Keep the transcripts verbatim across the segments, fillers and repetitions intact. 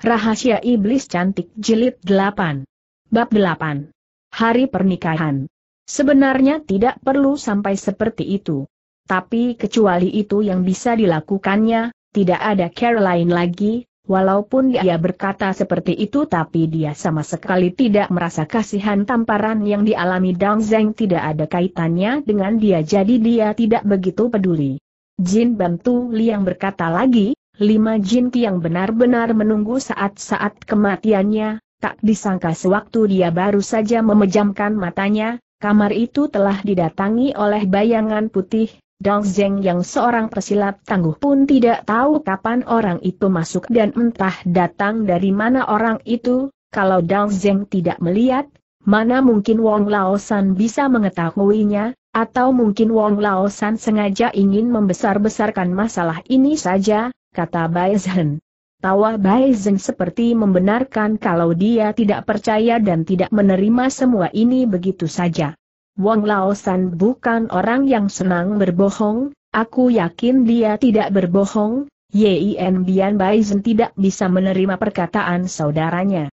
Rahasia Iblis Cantik Jilid delapan. Bab delapan. Hari Pernikahan. Sebenarnya tidak perlu sampai seperti itu. Tapi kecuali itu yang bisa dilakukannya, tidak ada cara lain lagi, walaupun dia berkata seperti itu tapi dia sama sekali tidak merasa kasihan. Tamparan yang dialami Dong Zeng tidak ada kaitannya dengan dia, jadi dia tidak begitu peduli. Jin Bantu Liang berkata lagi, Lima Jin Qi yang benar-benar menunggu saat-saat kematiannya, tak disangka sewaktu dia baru saja memejamkan matanya, kamar itu telah didatangi oleh bayangan putih. Dong Zeng yang seorang pesilat tangguh pun tidak tahu kapan orang itu masuk dan entah datang dari mana orang itu. Kalau Dong Zeng tidak melihat, mana mungkin Wong Lao San bisa mengetahuinya, atau mungkin Wong Lao San sengaja ingin membesar-besarkan masalah ini saja, kata Bai Zhen. Tawa Bai Zhen seperti membenarkan kalau dia tidak percaya dan tidak menerima semua ini begitu saja. Wong Lao San bukan orang yang senang berbohong, aku yakin dia tidak berbohong. Yan Bian Baisen tidak bisa menerima perkataan saudaranya.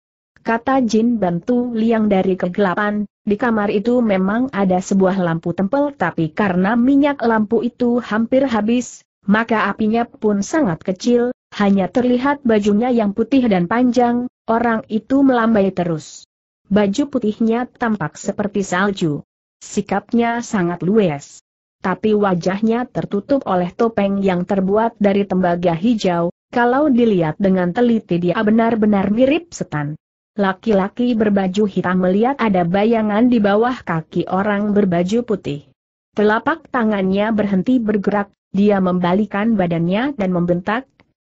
Kata Jin Bantu Liang dari kegelapan, di kamar itu memang ada sebuah lampu tempel tapi karena minyak lampu itu hampir habis, maka apinya pun sangat kecil, hanya terlihat bajunya yang putih dan panjang. Orang itu melambai terus. Baju putihnya tampak seperti salju. Sikapnya sangat luwes. Tapi wajahnya tertutup oleh topeng yang terbuat dari tembaga hijau. Kalau dilihat dengan teliti dia benar-benar mirip setan. Laki-laki berbaju hitam melihat ada bayangan di bawah kaki orang berbaju putih. Telapak tangannya berhenti bergerak. Dia membalikan badannya dan membentak,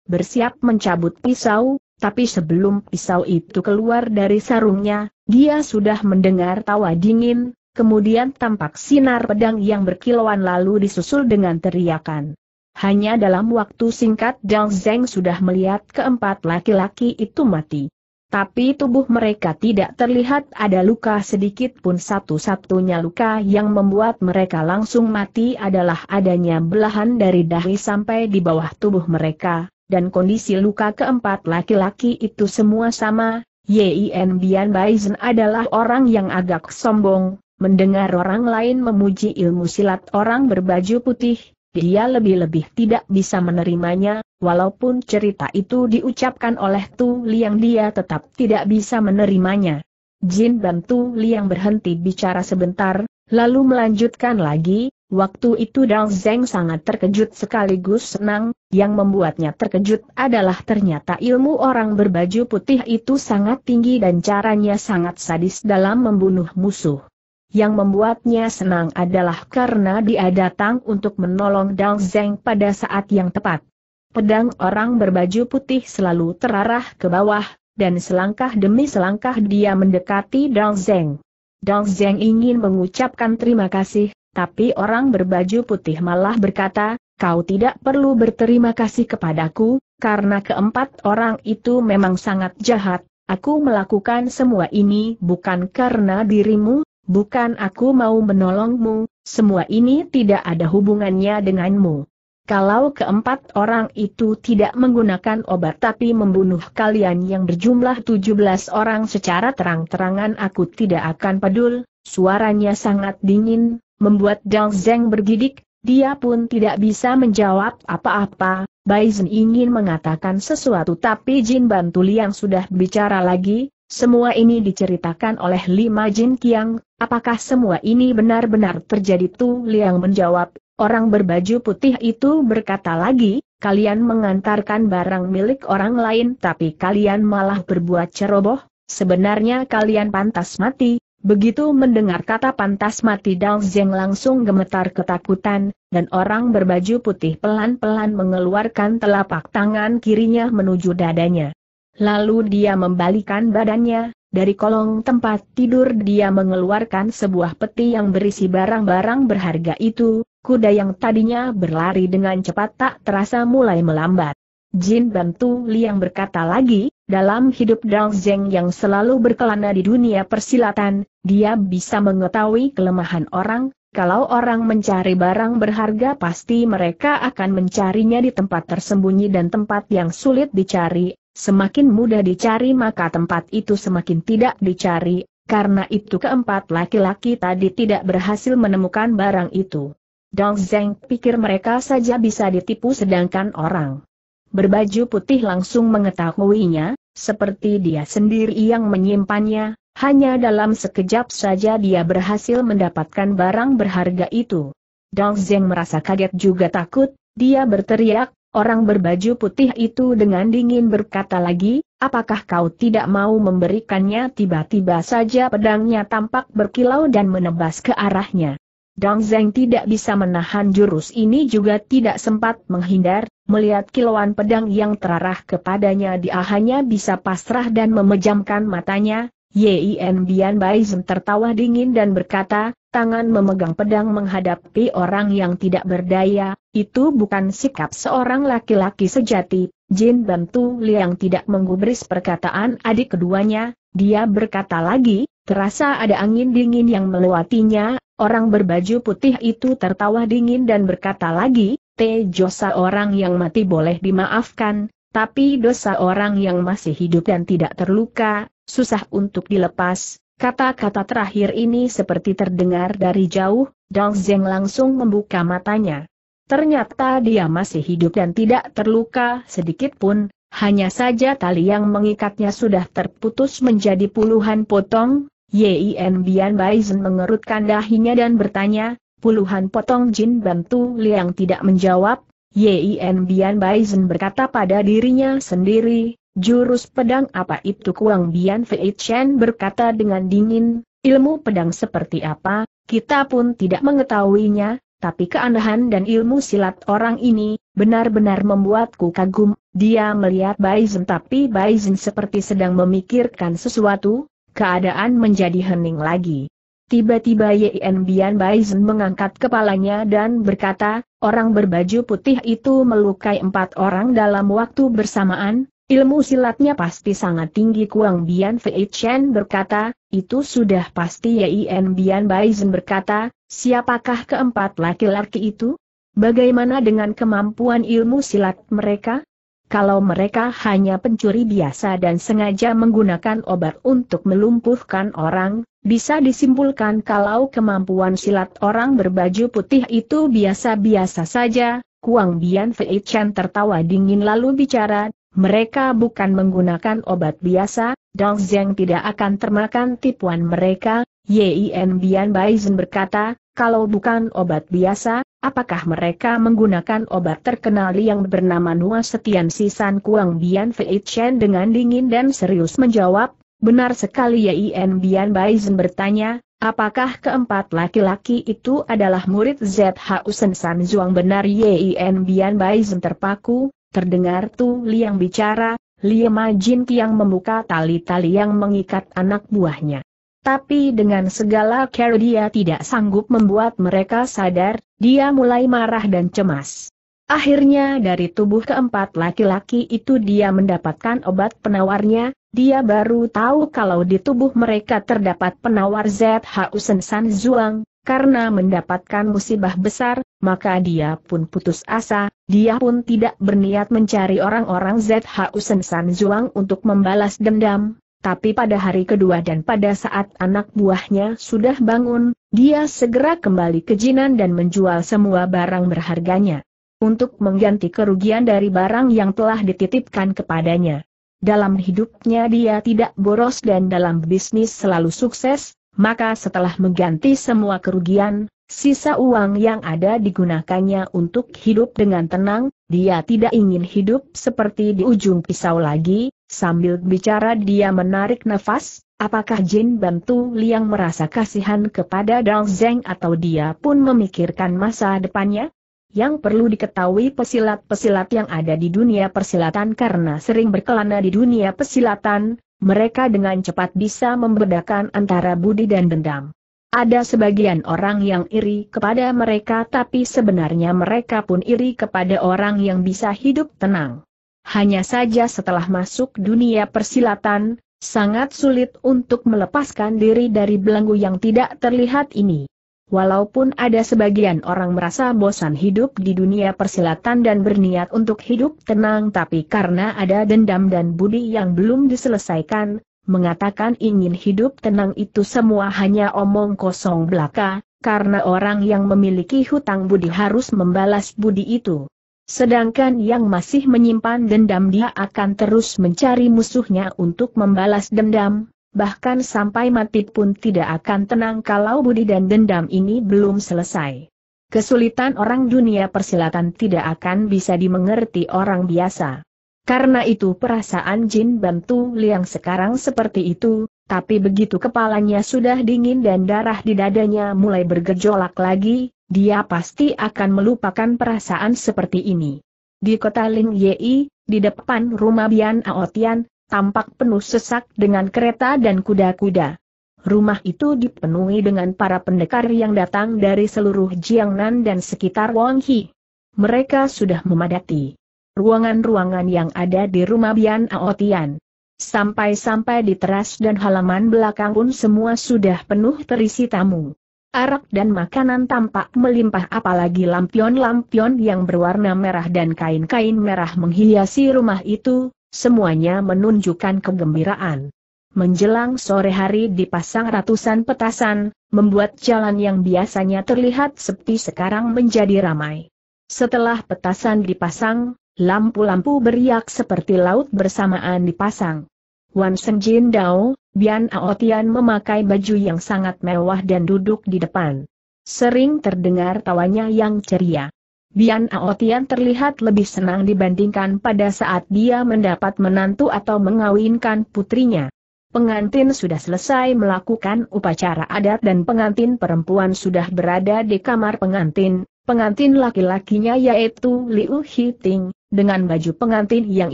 bersiap mencabut pisau, tapi sebelum pisau itu keluar dari sarungnya, dia sudah mendengar tawa dingin, kemudian tampak sinar pedang yang berkilauan lalu disusul dengan teriakan. Hanya dalam waktu singkat Dong Zeng sudah melihat keempat laki-laki itu mati. Tapi tubuh mereka tidak terlihat ada luka sedikit pun. Satu-satunya luka yang membuat mereka langsung mati adalah adanya belahan dari dahi sampai di bawah tubuh mereka, dan kondisi luka keempat laki-laki itu semua sama. Yan Bian Baisen adalah orang yang agak sombong. Mendengar orang lain memuji ilmu silat orang berbaju putih, dia lebih-lebih tidak bisa menerimanya, walaupun cerita itu diucapkan oleh Tu Liang dia tetap tidak bisa menerimanya. Jin Bantu Liang berhenti bicara sebentar, lalu melanjutkan lagi, waktu itu Dong Zeng sangat terkejut sekaligus senang, yang membuatnya terkejut adalah ternyata ilmu orang berbaju putih itu sangat tinggi dan caranya sangat sadis dalam membunuh musuh. Yang membuatnya senang adalah karena dia datang untuk menolong Dong Zeng pada saat yang tepat. Pedang orang berbaju putih selalu terarah ke bawah, dan selangkah demi selangkah dia mendekati Dong Zeng. Dong Zeng ingin mengucapkan terima kasih, tapi orang berbaju putih malah berkata, "Kau tidak perlu berterima kasih kepadaku, karena keempat orang itu memang sangat jahat. Aku melakukan semua ini bukan karena dirimu. Bukan aku mau menolongmu, semua ini tidak ada hubungannya denganmu. Kalau keempat orang itu tidak menggunakan obat tapi membunuh kalian yang berjumlah tujuh belas orang secara terang-terangan aku tidak akan peduli." Suaranya sangat dingin, membuat Dong Zeng bergidik, dia pun tidak bisa menjawab apa-apa. Bai Zhen ingin mengatakan sesuatu tapi Jin Bantu Liang sudah bicara lagi, "Semua ini diceritakan oleh Lima Jin Qi. Apakah semua ini benar-benar terjadi?" Tu Liang menjawab, "Orang berbaju putih itu berkata lagi, kalian mengantarkan barang milik orang lain tapi kalian malah berbuat ceroboh, sebenarnya kalian pantas mati." Begitu mendengar kata pantas mati Dong Zeng langsung gemetar ketakutan, dan orang berbaju putih pelan-pelan mengeluarkan telapak tangan kirinya menuju dadanya. Lalu dia membalikan badannya. Dari kolong tempat tidur dia mengeluarkan sebuah peti yang berisi barang-barang berharga itu. Kuda yang tadinya berlari dengan cepat tak terasa mulai melambat. Jin Bantu Liang berkata lagi, dalam hidup Dong Zeng yang selalu berkelana di dunia persilatan, dia bisa mengetahui kelemahan orang. Kalau orang mencari barang berharga pasti mereka akan mencarinya di tempat tersembunyi dan tempat yang sulit dicari. semakin mudah dicari maka tempat itu semakin tidak dicari, karena itu keempat laki-laki tadi tidak berhasil menemukan barang itu. Dong Zeng pikir mereka saja bisa ditipu sedangkan orang berbaju putih langsung mengetahuinya, seperti dia sendiri yang menyimpannya, hanya dalam sekejap saja dia berhasil mendapatkan barang berharga itu. Dong Zeng merasa kaget juga takut, dia berteriak, orang berbaju putih itu dengan dingin berkata lagi, apakah kau tidak mau memberikannya? Tiba-tiba saja pedangnya tampak berkilau dan menebas ke arahnya. Dong Zeng tidak bisa menahan jurus ini juga tidak sempat menghindar, melihat kilauan pedang yang terarah kepadanya dia hanya bisa pasrah dan memejamkan matanya. Yan Bian Baisen tertawa dingin dan berkata, tangan memegang pedang menghadapi orang yang tidak berdaya, itu bukan sikap seorang laki-laki sejati. Jin Bantu Liang tidak menggubris perkataan adik keduanya, dia berkata lagi, terasa ada angin dingin yang melewatinya. Orang berbaju putih itu tertawa dingin dan berkata lagi, "Te dosa orang yang mati boleh dimaafkan, tapi dosa orang yang masih hidup dan tidak terluka susah untuk dilepas." Kata-kata terakhir ini seperti terdengar dari jauh, Dong Zeng langsung membuka matanya. Ternyata dia masih hidup dan tidak terluka sedikitpun, hanya saja tali yang mengikatnya sudah terputus menjadi puluhan potong. Yan Bian Baisen mengerutkan dahinya dan bertanya, puluhan potong? Jin Bantu Liang tidak menjawab. Yan Bian Baisen berkata pada dirinya sendiri, jurus pedang apa itu? Kuang Bian Fei Chen berkata dengan dingin, ilmu pedang seperti apa, kita pun tidak mengetahuinya, tapi keanehan dan ilmu silat orang ini benar-benar membuatku kagum. Dia melihat Baisen tapi Baisen seperti sedang memikirkan sesuatu, keadaan menjadi hening lagi. Tiba-tiba Yan Bian Baisen mengangkat kepalanya dan berkata, orang berbaju putih itu melukai empat orang dalam waktu bersamaan. Ilmu silatnya pasti sangat tinggi. Kuang Bian Fei Chen berkata, itu sudah pasti. Yan Bian Baisen berkata, siapakah keempat laki-laki itu? Bagaimana dengan kemampuan ilmu silat mereka? Kalau mereka hanya pencuri biasa dan sengaja menggunakan obat untuk melumpuhkan orang, bisa disimpulkan kalau kemampuan silat orang berbaju putih itu biasa-biasa saja. Kuang Bian Fei Chen tertawa dingin lalu bicara, mereka bukan menggunakan obat biasa, Dong Zeng tidak akan termakan tipuan mereka. Yan Bian Baisen berkata, kalau bukan obat biasa, apakah mereka menggunakan obat terkenal yang bernama Nua She Tian Si San? Kuang Bian Fei Chen dengan dingin dan serius menjawab, benar sekali. Yan Bian Baisen bertanya, apakah keempat laki-laki itu adalah murid Zhu Sen Shan Zhuang? Benar. Yan Bian Baisen terpaku. Terdengar Tu Liang bicara, Lima Jin Qi yang membuka tali-tali yang mengikat anak buahnya. Tapi dengan segala cara dia tidak sanggup membuat mereka sadar, dia mulai marah dan cemas. Akhirnya dari tubuh keempat laki-laki itu dia mendapatkan obat penawarnya, dia baru tahu kalau di tubuh mereka terdapat penawar Zhu Sen Shan Zhuang. Karena mendapatkan musibah besar, maka dia pun putus asa, dia pun tidak berniat mencari orang-orang Zhu Sen Shan Zhuang untuk membalas dendam. Tapi pada hari kedua dan pada saat anak buahnya sudah bangun, dia segera kembali ke Jinan dan menjual semua barang berharganya untuk mengganti kerugian dari barang yang telah dititipkan kepadanya. Dalam hidupnya dia tidak boros dan dalam bisnis selalu sukses. Maka setelah mengganti semua kerugian, sisa uang yang ada digunakannya untuk hidup dengan tenang, dia tidak ingin hidup seperti di ujung pisau lagi. Sambil bicara dia menarik nafas, apakah Jin Bantu Liang merasa kasihan kepada Dong Zeng atau dia pun memikirkan masa depannya? Yang perlu diketahui pesilat-pesilat yang ada di dunia persilatan karena sering berkelana di dunia persilatan, mereka dengan cepat bisa membedakan antara budi dan dendam. Ada sebagian orang yang iri kepada mereka tapi sebenarnya mereka pun iri kepada orang yang bisa hidup tenang. Hanya saja setelah masuk dunia persilatan, sangat sulit untuk melepaskan diri dari belenggu yang tidak terlihat ini. Walaupun ada sebagian orang merasa bosan hidup di dunia persilatan dan berniat untuk hidup tenang, tapi karena ada dendam dan budi yang belum diselesaikan, mengatakan ingin hidup tenang itu semua hanya omong kosong belaka, karena orang yang memiliki hutang budi harus membalas budi itu. Sedangkan yang masih menyimpan dendam, dia akan terus mencari musuhnya untuk membalas dendam. Bahkan sampai mati pun tidak akan tenang kalau budi dan dendam ini belum selesai. Kesulitan orang dunia persilatan tidak akan bisa dimengerti orang biasa. Karena itu perasaan Jin Bantu Liang sekarang seperti itu, tapi begitu kepalanya sudah dingin dan darah di dadanya mulai bergejolak lagi, dia pasti akan melupakan perasaan seperti ini. Di kota Ling Yi, di depan rumah Bian Aotian, tampak penuh sesak dengan kereta dan kuda-kuda. Rumah itu dipenuhi dengan para pendekar yang datang dari seluruh Jiangnan dan sekitar Wanghi. Mereka sudah memadati ruangan-ruangan yang ada di rumah Bian Aotian. Sampai-sampai di teras dan halaman belakang pun semua sudah penuh terisi tamu. Arak dan makanan tampak melimpah, apalagi lampion-lampion yang berwarna merah dan kain-kain merah menghiasi rumah itu. Semuanya menunjukkan kegembiraan. Menjelang sore hari dipasang ratusan petasan, membuat jalan yang biasanya terlihat sepi sekarang menjadi ramai. Setelah petasan dipasang, lampu-lampu beriak seperti laut bersamaan dipasang. Wan Senjin Dao, Bian Aotian memakai baju yang sangat mewah dan duduk di depan. Sering terdengar tawanya yang ceria. Bian Aotian terlihat lebih senang dibandingkan pada saat dia mendapat menantu atau mengawinkan putrinya. Pengantin sudah selesai melakukan upacara adat dan pengantin perempuan sudah berada di kamar pengantin. Pengantin laki-lakinya yaitu Liu Hiting, dengan baju pengantin yang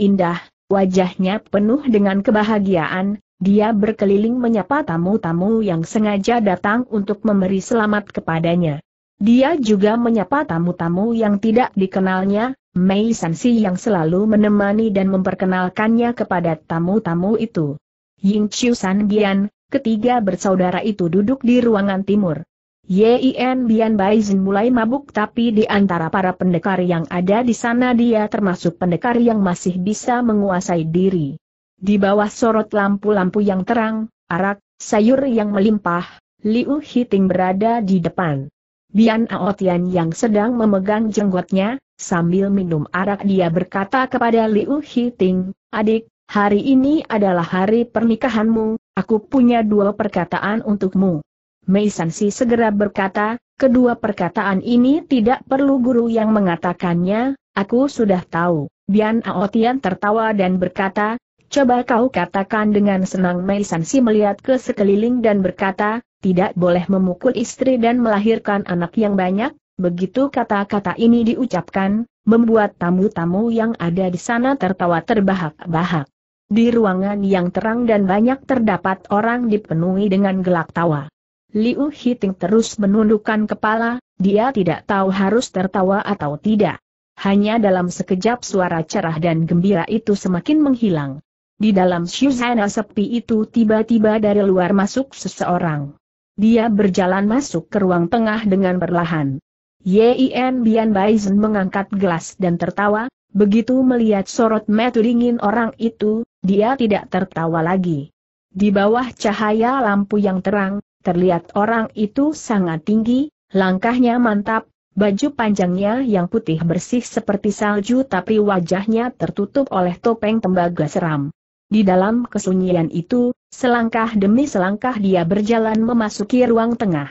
indah, wajahnya penuh dengan kebahagiaan. Dia berkeliling menyapa tamu-tamu yang sengaja datang untuk memberi selamat kepadanya. Dia juga menyapa tamu-tamu yang tidak dikenalnya. Mei Sanxi yang selalu menemani dan memperkenalkannya kepada tamu-tamu itu. Yingchun Sanjian, ketiga bersaudara itu duduk di ruangan timur. Yan Bian Baisen mulai mabuk, tapi di antara para pendekar yang ada di sana dia termasuk pendekar yang masih bisa menguasai diri. Di bawah sorot lampu-lampu yang terang, arak, sayur yang melimpah, Liu Hiting berada di depan. Bian Aotian yang sedang memegang jenggotnya, sambil minum arak dia berkata kepada Liu Hiting, "Adik, hari ini adalah hari pernikahanmu, aku punya dua perkataan untukmu." Mei Sanxi segera berkata, "Kedua perkataan ini tidak perlu guru yang mengatakannya, aku sudah tahu." Bian Aotian tertawa dan berkata, "Coba kau katakan dengan senang." Mei Sanxi melihat ke sekeliling dan berkata, "Tidak boleh memukul istri dan melahirkan anak yang banyak." Begitu kata-kata ini diucapkan, membuat tamu-tamu yang ada di sana tertawa terbahak-bahak. Di ruangan yang terang dan banyak terdapat orang dipenuhi dengan gelak tawa. Liu Hiting terus menundukkan kepala, dia tidak tahu harus tertawa atau tidak. Hanya dalam sekejap suara cerah dan gembira itu semakin menghilang. Di dalam suasana sepi itu tiba-tiba dari luar masuk seseorang. Dia berjalan masuk ke ruang tengah dengan perlahan. Yan Bian Baisen mengangkat gelas dan tertawa. Begitu melihat sorot mata dingin orang itu, dia tidak tertawa lagi. Di bawah cahaya lampu yang terang, terlihat orang itu sangat tinggi, langkahnya mantap, baju panjangnya yang putih bersih seperti salju, tapi wajahnya tertutup oleh topeng tembaga seram. Di dalam kesunyian itu, selangkah demi selangkah dia berjalan memasuki ruang tengah.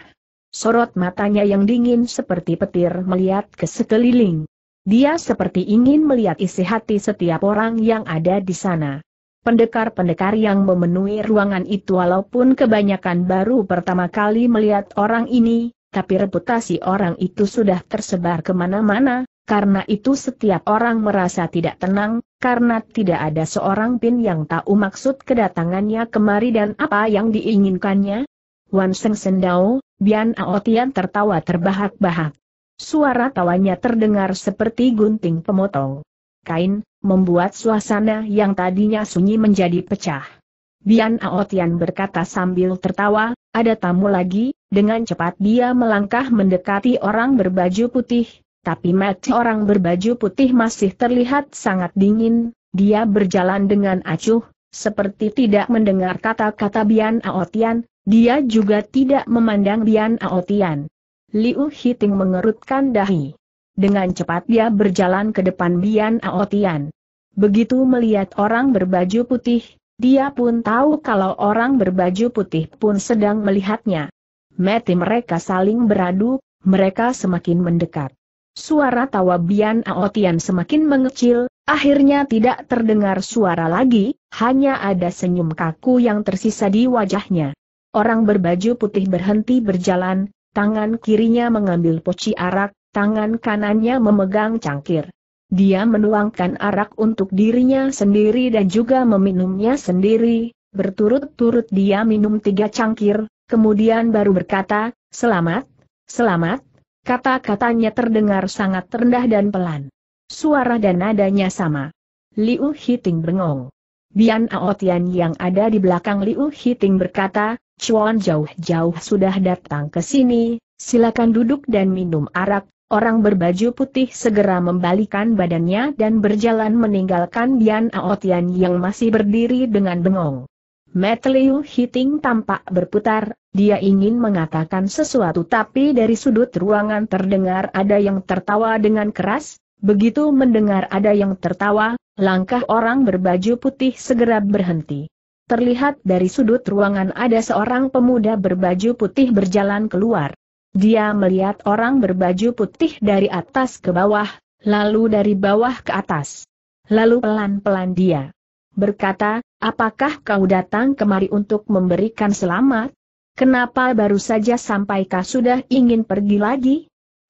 Sorot matanya yang dingin seperti petir melihat ke sekeliling. Dia seperti ingin melihat isi hati setiap orang yang ada di sana. Pendekar-pendekar yang memenuhi ruangan itu walaupun kebanyakan baru pertama kali melihat orang ini, tapi reputasi orang itu sudah tersebar kemana-mana. Karena itu setiap orang merasa tidak tenang, karena tidak ada seorang pun yang tahu maksud kedatangannya kemari dan apa yang diinginkannya. Wan Seng Sendao, Bian Aotian tertawa terbahak-bahak. Suara tawanya terdengar seperti gunting pemotong kain, membuat suasana yang tadinya sunyi menjadi pecah. Bian Aotian berkata sambil tertawa, "Ada tamu lagi, Dengan cepat dia melangkah mendekati orang berbaju putih, tapi mata orang berbaju putih masih terlihat sangat dingin. Dia berjalan dengan acuh, seperti tidak mendengar kata-kata Bian Aotian. Dia juga tidak memandang Bian Aotian. Liu Hiting mengerutkan dahi. Dengan cepat dia berjalan ke depan Bian Aotian. Begitu melihat orang berbaju putih, dia pun tahu kalau orang berbaju putih pun sedang melihatnya. Mati mereka saling beradu, mereka semakin mendekat. Suara tawa Bian Aotian semakin mengecil, akhirnya tidak terdengar suara lagi, hanya ada senyum kaku yang tersisa di wajahnya. Orang berbaju putih berhenti berjalan, tangan kirinya mengambil poci arak, tangan kanannya memegang cangkir. Dia menuangkan arak untuk dirinya sendiri dan juga meminumnya sendiri, berturut-turut dia minum tiga cangkir. Kemudian baru berkata, "Selamat, selamat." Kata-katanya terdengar sangat rendah dan pelan. Suara dan nadanya sama. Liu Hiting bengong. Bian Aotian yang ada di belakang Liu Hiting berkata, "Cuan jauh-jauh sudah datang ke sini, silakan duduk dan minum arak." Orang berbaju putih segera membalikan badannya dan berjalan meninggalkan Bian Aotian yang masih berdiri dengan bengong. Mata Liu Hiting tampak berputar, dia ingin mengatakan sesuatu tapi dari sudut ruangan terdengar ada yang tertawa dengan keras. Begitu mendengar ada yang tertawa, langkah orang berbaju putih segera berhenti. Terlihat dari sudut ruangan ada seorang pemuda berbaju putih berjalan keluar. Dia melihat orang berbaju putih dari atas ke bawah, lalu dari bawah ke atas. Lalu pelan-pelan dia berkata, "Apakah kau datang kemari untuk memberikan selamat? Kenapa baru saja sampai kau sudah ingin pergi lagi?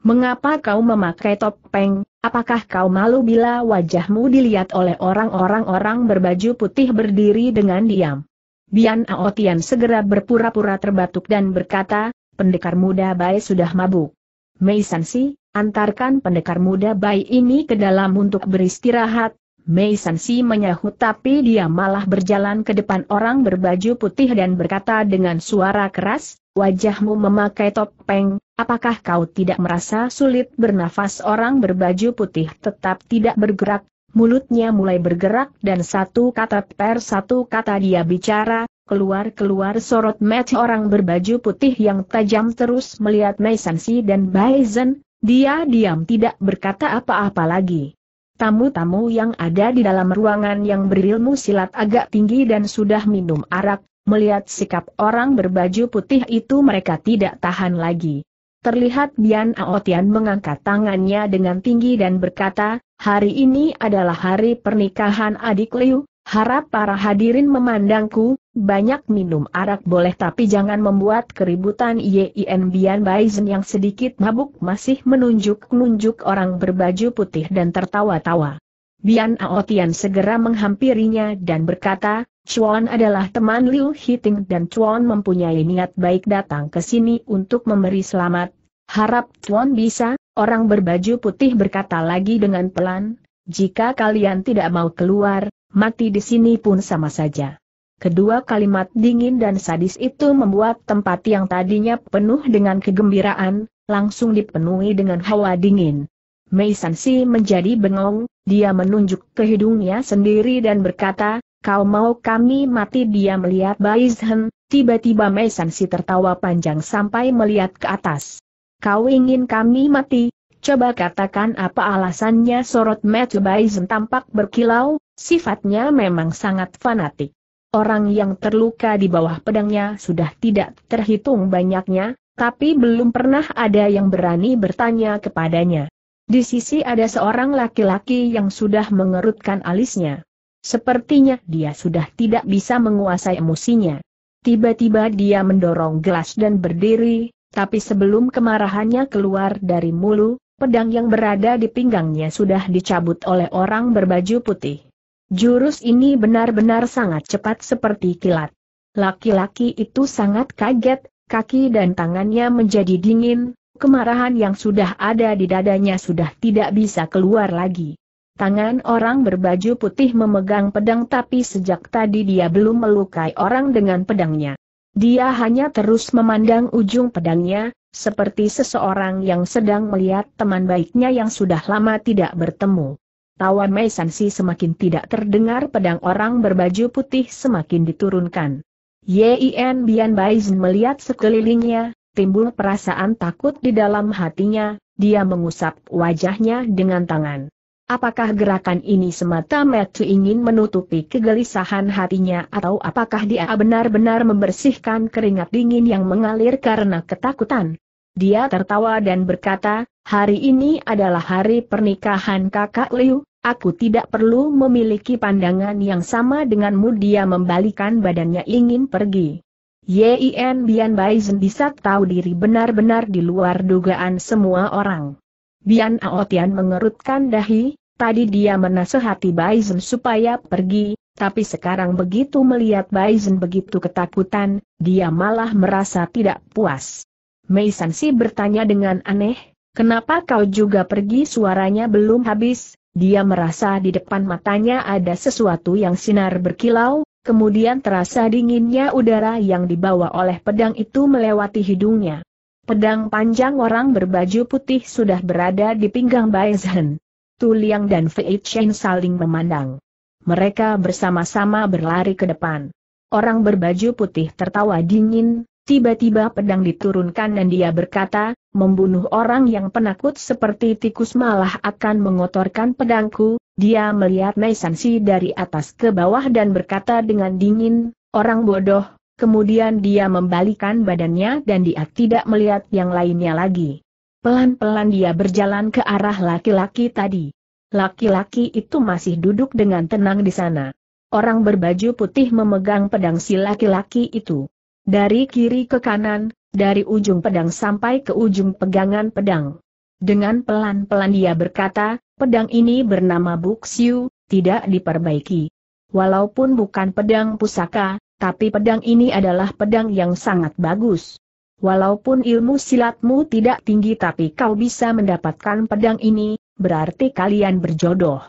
Mengapa kau memakai topeng? Apakah kau malu bila wajahmu dilihat oleh orang-orang orang berbaju putih berdiri dengan diam?" Bian Aotian segera berpura-pura terbatuk dan berkata, "Pendekar muda Bai sudah mabuk. Mei Sanxi, antarkan pendekar muda Bai ini ke dalam untuk beristirahat." Mei Sanxi menyahut tapi dia malah berjalan ke depan orang berbaju putih dan berkata dengan suara keras, "Wajahmu memakai topeng, apakah kau tidak merasa sulit bernafas?" Orang berbaju putih tetap tidak bergerak, mulutnya mulai bergerak dan satu kata per satu kata dia bicara, keluar-keluar sorot mata orang berbaju putih yang tajam terus melihat Mei Sanxi dan Bai Zhen. Dia diam tidak berkata apa-apa lagi. Tamu-tamu yang ada di dalam ruangan yang berilmu silat agak tinggi dan sudah minum arak, melihat sikap orang berbaju putih itu mereka tidak tahan lagi. Terlihat Bian Aotian mengangkat tangannya dengan tinggi dan berkata, "Hari ini adalah hari pernikahan adik Liu, harap para hadirin memandangku, banyak minum arak boleh tapi jangan membuat keributan." Yan Bian Baisen yang sedikit mabuk masih menunjuk-nunjuk orang berbaju putih dan tertawa-tawa. Bian Aotian segera menghampirinya dan berkata, "Chuan adalah teman Liu Hiting dan Chuan mempunyai niat baik datang ke sini untuk memberi selamat. Harap Chuan bisa." Orang berbaju putih berkata lagi dengan pelan, "Jika kalian tidak mau keluar, mati di sini pun sama saja." Kedua kalimat dingin dan sadis itu membuat tempat yang tadinya penuh dengan kegembiraan, langsung dipenuhi dengan hawa dingin. Mei Sanxi menjadi bengong, dia menunjuk ke hidungnya sendiri dan berkata, "Kau mau kami mati?" Dia melihat Bai Zhen, tiba-tiba Mei Sanxi tertawa panjang sampai melihat ke atas. "Kau ingin kami mati? Coba katakan apa alasannya?" Sorot mata Bai Zhen tampak berkilau, sifatnya memang sangat fanatik. Orang yang terluka di bawah pedangnya sudah tidak terhitung banyaknya, tapi belum pernah ada yang berani bertanya kepadanya. Di sisi ada seorang laki-laki yang sudah mengerutkan alisnya. Sepertinya dia sudah tidak bisa menguasai emosinya. Tiba-tiba dia mendorong gelas dan berdiri, tapi sebelum kemarahannya keluar dari mulut, pedang yang berada di pinggangnya sudah dicabut oleh orang berbaju putih. Jurus ini benar-benar sangat cepat seperti kilat. Laki-laki itu sangat kaget, kaki dan tangannya menjadi dingin, kemarahan yang sudah ada di dadanya sudah tidak bisa keluar lagi. Tangan orang berbaju putih memegang pedang tapi sejak tadi dia belum melukai orang dengan pedangnya. Dia hanya terus memandang ujung pedangnya, seperti seseorang yang sedang melihat teman baiknya yang sudah lama tidak bertemu. Tawa Mei Sanxi semakin tidak terdengar, pedang orang berbaju putih semakin diturunkan. Yan Bian Baisen melihat sekelilingnya, timbul perasaan takut di dalam hatinya, dia mengusap wajahnya dengan tangan. Apakah gerakan ini semata-mata ingin menutupi kegelisahan hatinya atau apakah dia benar-benar membersihkan keringat dingin yang mengalir karena ketakutan? Dia tertawa dan berkata, "Hari ini adalah hari pernikahan kakak Liu, aku tidak perlu memiliki pandangan yang sama denganmu." Dia membalikkan badannya ingin pergi. Yan Bian Baisen bisa tahu diri benar-benar di luar dugaan semua orang. Bian Aotian mengerutkan dahi, tadi dia menasehati Baisen supaya pergi, tapi sekarang begitu melihat Baisen begitu ketakutan, dia malah merasa tidak puas. Mei Sanxi bertanya dengan aneh, "Kenapa kau juga pergi?" Suaranya belum habis, dia merasa di depan matanya ada sesuatu yang sinar berkilau, kemudian terasa dinginnya udara yang dibawa oleh pedang itu melewati hidungnya. Pedang panjang orang berbaju putih sudah berada di pinggang Bai Zhen. Tu Liang dan Fei Chen saling memandang. Mereka bersama-sama berlari ke depan. Orang berbaju putih tertawa dingin, tiba-tiba pedang diturunkan dan dia berkata, "Membunuh orang yang penakut seperti tikus malah akan mengotorkan pedangku." Dia melihat Mei Sanxi dari atas ke bawah dan berkata dengan dingin, "Orang bodoh." Kemudian dia membalikkan badannya dan dia tidak melihat yang lainnya lagi. Pelan-pelan dia berjalan ke arah laki-laki tadi. Laki-laki itu masih duduk dengan tenang di sana. Orang berbaju putih memegang pedang si laki-laki itu. Dari kiri ke kanan, dari ujung pedang sampai ke ujung pegangan pedang. Dengan pelan-pelan dia berkata, "Pedang ini bernama Buxiu, tidak diperbaiki. Walaupun bukan pedang pusaka, tapi pedang ini adalah pedang yang sangat bagus. Walaupun ilmu silatmu tidak tinggi tapi kau bisa mendapatkan pedang ini, berarti kalian berjodoh.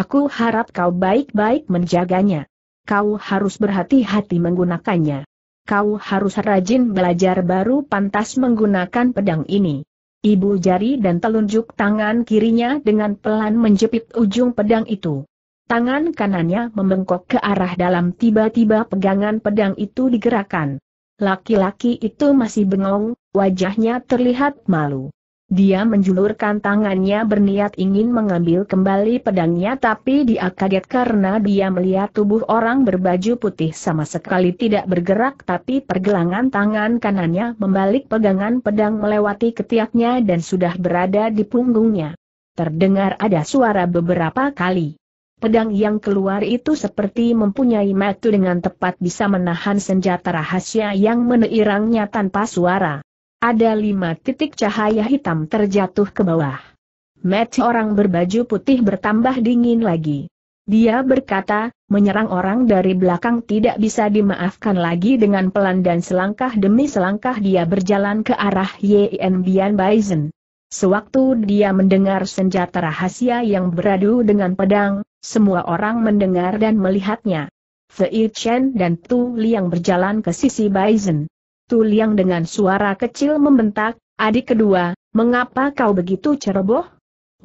Aku harap kau baik-baik menjaganya. Kau harus berhati-hati menggunakannya. Kau harus rajin belajar baru pantas menggunakan pedang ini." Ibu jari dan telunjuk tangan kirinya dengan pelan menjepit ujung pedang itu. Tangan kanannya membengkok ke arah dalam, tiba-tiba pegangan pedang itu digerakkan. Laki-laki itu masih bengong, wajahnya terlihat malu. Dia menjulurkan tangannya berniat ingin mengambil kembali pedangnya tapi dia kaget karena dia melihat tubuh orang berbaju putih sama sekali tidak bergerak tapi pergelangan tangan kanannya membalik pegangan pedang melewati ketiaknya dan sudah berada di punggungnya. Terdengar ada suara beberapa kali. Pedang yang keluar itu seperti mempunyai mata dengan tepat bisa menahan senjata rahasia yang meneirangnya tanpa suara. Ada lima titik cahaya hitam terjatuh ke bawah. Mata orang berbaju putih bertambah dingin lagi. Dia berkata, "Menyerang orang dari belakang tidak bisa dimaafkan lagi." Dengan pelan dan selangkah demi selangkah dia berjalan ke arah Yan Bian Baisen. Sewaktu dia mendengar senjata rahasia yang beradu dengan pedang, semua orang mendengar dan melihatnya. Fei Chen dan Tu Liang berjalan ke sisi Baisen. Tu Liang dengan suara kecil membentak, "Adik kedua, mengapa kau begitu ceroboh?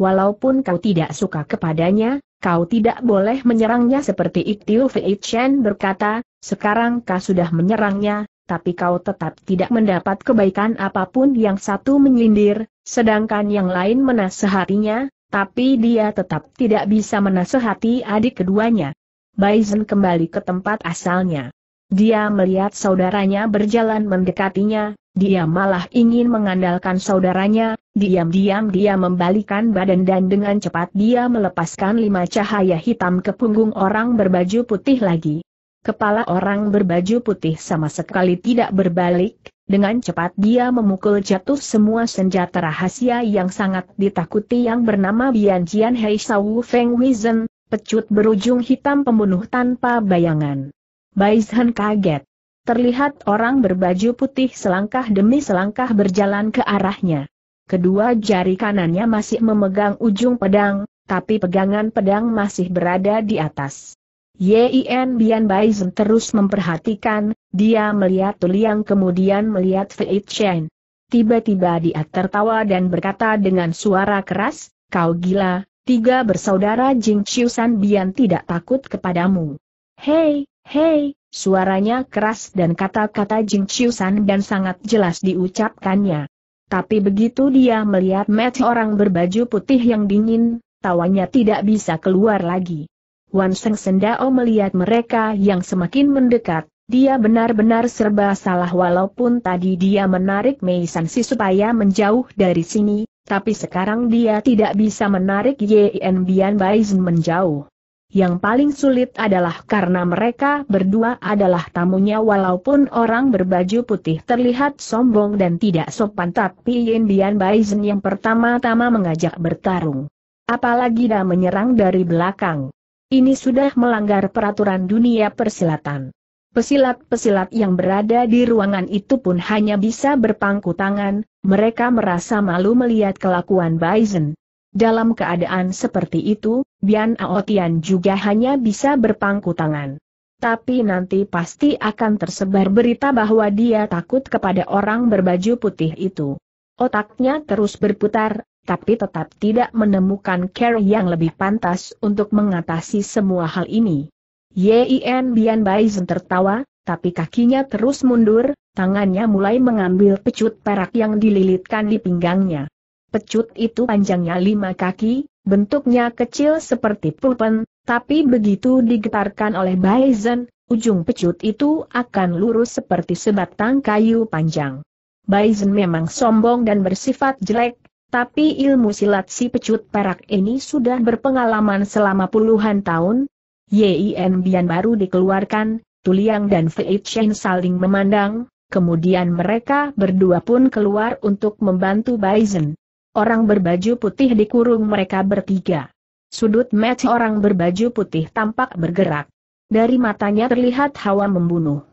Walaupun kau tidak suka kepadanya, kau tidak boleh menyerangnya seperti itu." Fei Chen berkata, "Sekarang kau sudah menyerangnya, tapi kau tetap tidak mendapat kebaikan apapun." Yang satu menyindir, sedangkan yang lain menasehatinya, tapi dia tetap tidak bisa menasehati adik keduanya. Baisen kembali ke tempat asalnya. Dia melihat saudaranya berjalan mendekatinya, dia malah ingin mengandalkan saudaranya, diam-diam dia membalikkan badan dan dengan cepat dia melepaskan lima cahaya hitam ke punggung orang berbaju putih lagi. Kepala orang berbaju putih sama sekali tidak berbalik, dengan cepat dia memukul jatuh semua senjata rahasia yang sangat ditakuti yang bernama Bian Jian Hei Sau Feng Wizen, pecut berujung hitam pembunuh tanpa bayangan. Bai Zhen kaget. Terlihat orang berbaju putih selangkah demi selangkah berjalan ke arahnya. Kedua jari kanannya masih memegang ujung pedang, tapi pegangan pedang masih berada di atas. Yan Bian Baisen terus memperhatikan, Dia melihat Tuliang kemudian melihat Fei Chen. Tiba-tiba dia tertawa dan berkata dengan suara keras, "Kau gila, tiga bersaudara Jing Qiusan Bian tidak takut kepadamu." "Hei, hei!" Suaranya keras dan kata-kata Jing Qiusan Bian sangat jelas diucapkannya. Tapi begitu dia melihat mata orang berbaju putih yang dingin, tawanya tidak bisa keluar lagi. Wan Seng Sendao melihat mereka yang semakin mendekat. Dia benar-benar serba salah walaupun tadi dia menarik Mei Sanxi supaya menjauh dari sini, tapi sekarang dia tidak bisa menarik Yan Bian Baisen menjauh. Yang paling sulit adalah karena mereka berdua adalah tamunya walaupun orang berbaju putih terlihat sombong dan tidak sopan tapi Yan Bian Baisen yang pertama-tama mengajak bertarung. Apalagi dia menyerang dari belakang. Ini sudah melanggar peraturan dunia persilatan. Pesilat-pesilat yang berada di ruangan itu pun hanya bisa berpangku tangan, mereka merasa malu melihat kelakuan Bai Zhen. Dalam keadaan seperti itu, Bian Aotian juga hanya bisa berpangku tangan. Tapi nanti pasti akan tersebar berita bahwa dia takut kepada orang berbaju putih itu. Otaknya terus berputar, tapi tetap tidak menemukan cara yang lebih pantas untuk mengatasi semua hal ini. Yan Bian Baisen tertawa, tapi kakinya terus mundur, tangannya mulai mengambil pecut perak yang dililitkan di pinggangnya. Pecut itu panjangnya lima kaki, bentuknya kecil seperti pulpen, tapi begitu digetarkan oleh Baisen, ujung pecut itu akan lurus seperti sebatang kayu panjang. Baisen memang sombong dan bersifat jelek, tapi ilmu silat si pecut perak ini sudah berpengalaman selama puluhan tahun. Yan Bian baru dikeluarkan, Tuliang dan Fei Chen saling memandang, kemudian mereka berdua pun keluar untuk membantu Bai Zhen. Orang berbaju putih dikurung mereka bertiga. Sudut mata orang berbaju putih tampak bergerak. Dari matanya terlihat hawa membunuh.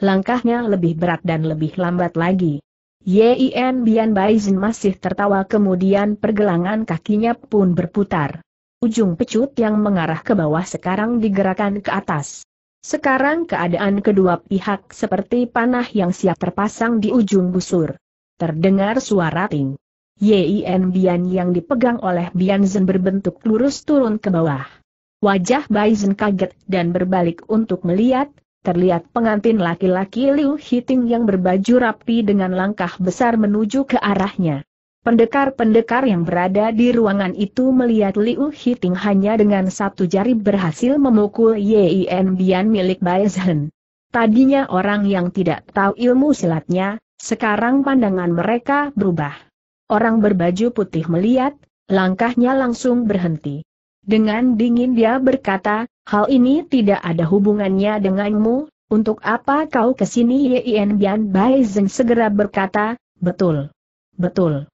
Langkahnya lebih berat dan lebih lambat lagi. Yan Bian Bai Zhen masih tertawa kemudian pergelangan kakinya pun berputar. Ujung pecut yang mengarah ke bawah sekarang digerakkan ke atas. Sekarang keadaan kedua pihak seperti panah yang siap terpasang di ujung busur. Terdengar suara ting. Yan Bian yang dipegang oleh Bian Zhen berbentuk lurus turun ke bawah. Wajah Bai Zhen kaget dan berbalik untuk melihat, terlihat pengantin laki-laki Liu Hiting yang berbaju rapi dengan langkah besar menuju ke arahnya. Pendekar-pendekar yang berada di ruangan itu melihat Liu Hiting hanya dengan satu jari berhasil memukul Yan Bian milik Bai Zhen. Tadinya orang yang tidak tahu ilmu silatnya, sekarang pandangan mereka berubah. Orang berbaju putih melihat, langkahnya langsung berhenti. Dengan dingin dia berkata, "Hal ini tidak ada hubungannya denganmu, untuk apa kau kesini?" Yan Bian Bai Zhen segera berkata, "Betul, betul.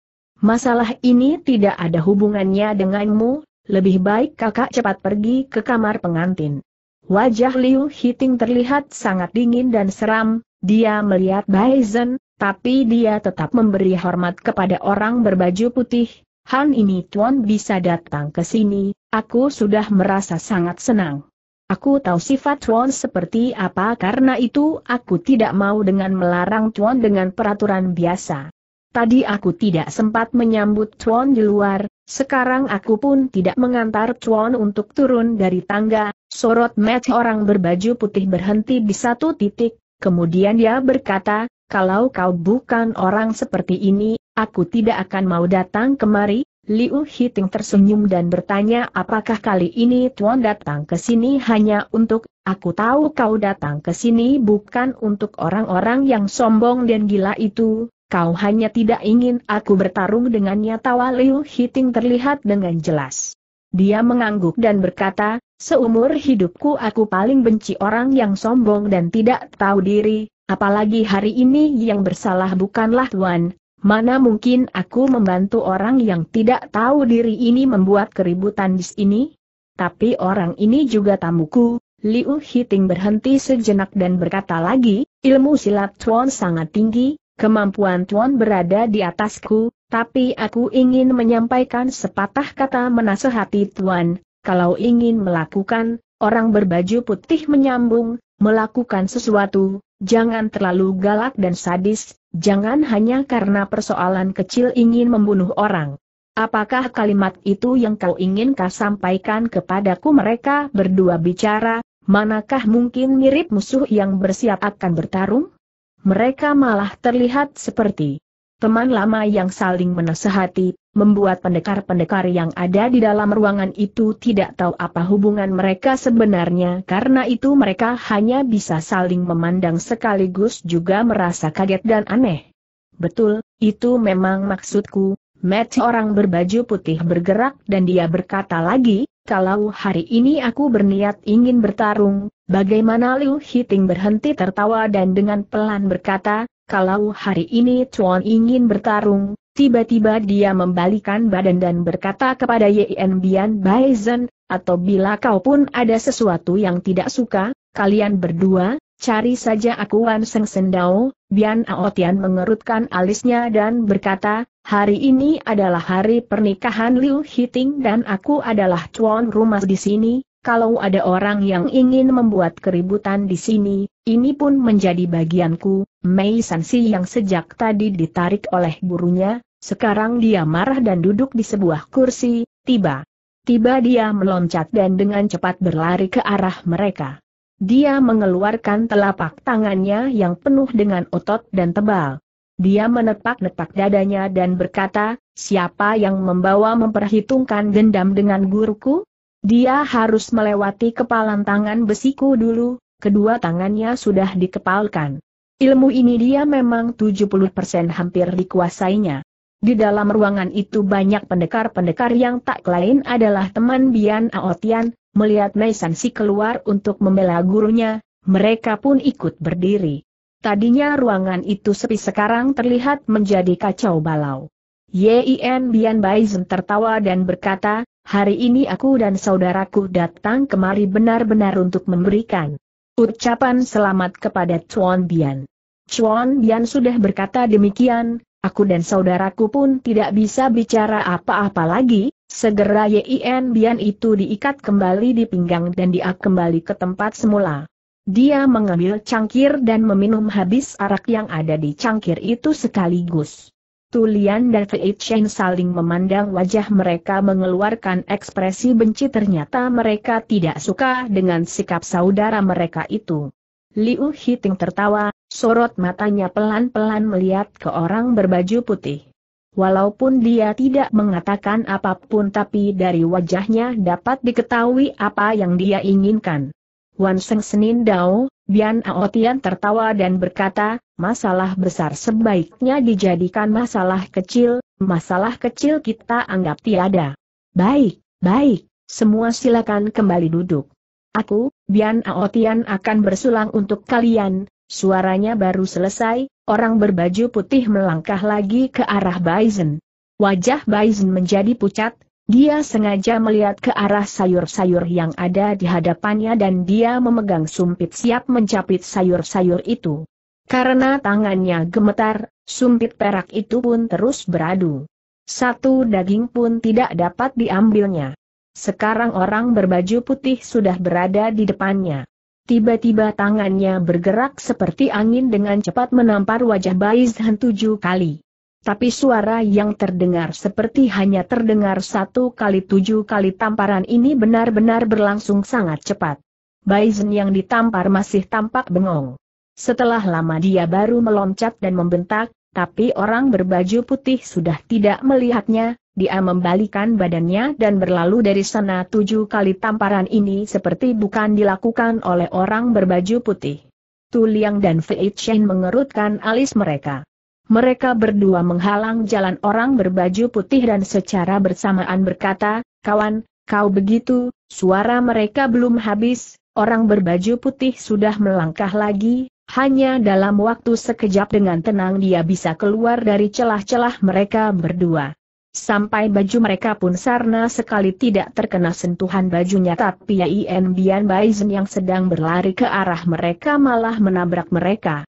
Masalah ini tidak ada hubungannya denganmu, lebih baik kakak cepat pergi ke kamar pengantin." Wajah Liu Hiting terlihat sangat dingin dan seram, dia melihat Bai Zhen, tapi dia tetap memberi hormat kepada orang berbaju putih. "Han ini tuan bisa datang ke sini, aku sudah merasa sangat senang. Aku tahu sifat tuan seperti apa karena itu aku tidak mau dengan melarang tuan dengan peraturan biasa. Tadi aku tidak sempat menyambut Tuan di luar, sekarang aku pun tidak mengantar Tuan untuk turun dari tangga." Sorot mata orang berbaju putih berhenti di satu titik, kemudian dia berkata, "Kalau kau bukan orang seperti ini, aku tidak akan mau datang kemari." Liu Hiting tersenyum dan bertanya, "Apakah kali ini Tuan datang ke sini hanya untuk..." "Aku tahu kau datang ke sini bukan untuk orang-orang yang sombong dan gila itu. Kau hanya tidak ingin aku bertarung dengannya." Tawa Liu Hiting terlihat dengan jelas. Dia mengangguk dan berkata, "Seumur hidupku aku paling benci orang yang sombong dan tidak tahu diri, apalagi hari ini yang bersalah bukanlah Tuan. Mana mungkin aku membantu orang yang tidak tahu diri ini membuat keributan di sini? Tapi orang ini juga tamuku." Liu Hiting berhenti sejenak dan berkata lagi, "Ilmu silat Tuan sangat tinggi. Kemampuan Tuan berada di atasku, tapi aku ingin menyampaikan sepatah kata menasehati Tuan. Kalau ingin melakukan..." Orang berbaju putih menyambung, melakukan sesuatu, jangan terlalu galak dan sadis, jangan hanya karena persoalan kecil ingin membunuh orang. Apakah kalimat itu yang kau inginkah sampaikan kepadaku? Mereka berdua bicara, manakah mungkin mirip musuh yang bersiap akan bertarung? Mereka malah terlihat seperti teman lama yang saling menasehati, membuat pendekar-pendekar yang ada di dalam ruangan itu tidak tahu apa hubungan mereka sebenarnya. Karena itu mereka hanya bisa saling memandang sekaligus juga merasa kaget dan aneh. Betul, itu memang maksudku. Mati orang berbaju putih bergerak dan dia berkata lagi, kalau hari ini aku berniat ingin bertarung, bagaimana? Liu Hiting berhenti tertawa dan dengan pelan berkata, kalau hari ini Chuan ingin bertarung. Tiba-tiba dia membalikan badan dan berkata kepada Yan Bian Baisen, atau bila kau pun ada sesuatu yang tidak suka, kalian berdua, cari saja aku. Wan Seng Sendao, Bian Aotian mengerutkan alisnya dan berkata, hari ini adalah hari pernikahan Liu Hiting dan aku adalah tuan rumah di sini. Kalau ada orang yang ingin membuat keributan di sini, ini pun menjadi bagianku. Mei Sanxi yang sejak tadi ditarik oleh gurunya, sekarang dia marah dan duduk di sebuah kursi. Tiba-tiba dia meloncat dan dengan cepat berlari ke arah mereka. Dia mengeluarkan telapak tangannya yang penuh dengan otot dan tebal. Dia menepak-nepak dadanya dan berkata, siapa yang membawa memperhitungkan dendam dengan guruku? Dia harus melewati kepalan tangan besiku dulu. Kedua tangannya sudah dikepalkan. Ilmu ini dia memang tujuh puluh persen hampir dikuasainya. Di dalam ruangan itu banyak pendekar-pendekar yang tak lain adalah teman Bian Aotian. Melihat Mei Sanxi keluar untuk membela gurunya, mereka pun ikut berdiri. Tadinya ruangan itu sepi, sekarang terlihat menjadi kacau balau. Yan Bian Baisen tertawa dan berkata, hari ini aku dan saudaraku datang kemari benar-benar untuk memberikan ucapan selamat kepada Chuan Bian. Chuan Bian sudah berkata demikian, aku dan saudaraku pun tidak bisa bicara apa-apa lagi. Segera Yan Bian itu diikat kembali di pinggang dan dia kembali ke tempat semula. Dia mengambil cangkir dan meminum habis arak yang ada di cangkir itu sekaligus. Tulian dan Fei Chen saling memandang, wajah mereka mengeluarkan ekspresi benci. Ternyata mereka tidak suka dengan sikap saudara mereka itu. Liu Hiting tertawa, sorot matanya pelan-pelan melihat ke orang berbaju putih. Walaupun dia tidak mengatakan apapun, tapi dari wajahnya dapat diketahui apa yang dia inginkan. Wan Seng Senindao, Bian Aotian tertawa dan berkata, masalah besar sebaiknya dijadikan masalah kecil, masalah kecil kita anggap tiada. Baik, baik, semua silakan kembali duduk. Aku, Bian Aotian akan bersulang untuk kalian. Suaranya baru selesai, orang berbaju putih melangkah lagi ke arah Bai Zhen. Wajah Bai Zhen menjadi pucat. Dia sengaja melihat ke arah sayur-sayur yang ada di hadapannya dan dia memegang sumpit siap mencapit sayur-sayur itu. Karena tangannya gemetar, sumpit perak itu pun terus beradu. Satu daging pun tidak dapat diambilnya. Sekarang orang berbaju putih sudah berada di depannya. Tiba-tiba tangannya bergerak seperti angin dengan cepat menampar wajah Bai Zhen tujuh kali. Tapi suara yang terdengar seperti hanya terdengar satu kali. Tujuh kali tamparan ini benar-benar berlangsung sangat cepat. Bai Zhen yang ditampar masih tampak bengong. Setelah lama dia baru meloncat dan membentak, tapi orang berbaju putih sudah tidak melihatnya. Dia membalikan badannya dan berlalu dari sana. Tujuh kali tamparan ini seperti bukan dilakukan oleh orang berbaju putih. Tu Liang dan Fei Chen mengerutkan alis mereka. Mereka berdua menghalang jalan orang berbaju putih dan secara bersamaan berkata, kawan, kau begitu. Suara mereka belum habis, orang berbaju putih sudah melangkah lagi. Hanya dalam waktu sekejap dengan tenang dia bisa keluar dari celah-celah mereka berdua. Sampai baju mereka pun sarna sekali tidak terkena sentuhan bajunya. Tapi Yan Bian Baisen yang sedang berlari ke arah mereka malah menabrak mereka.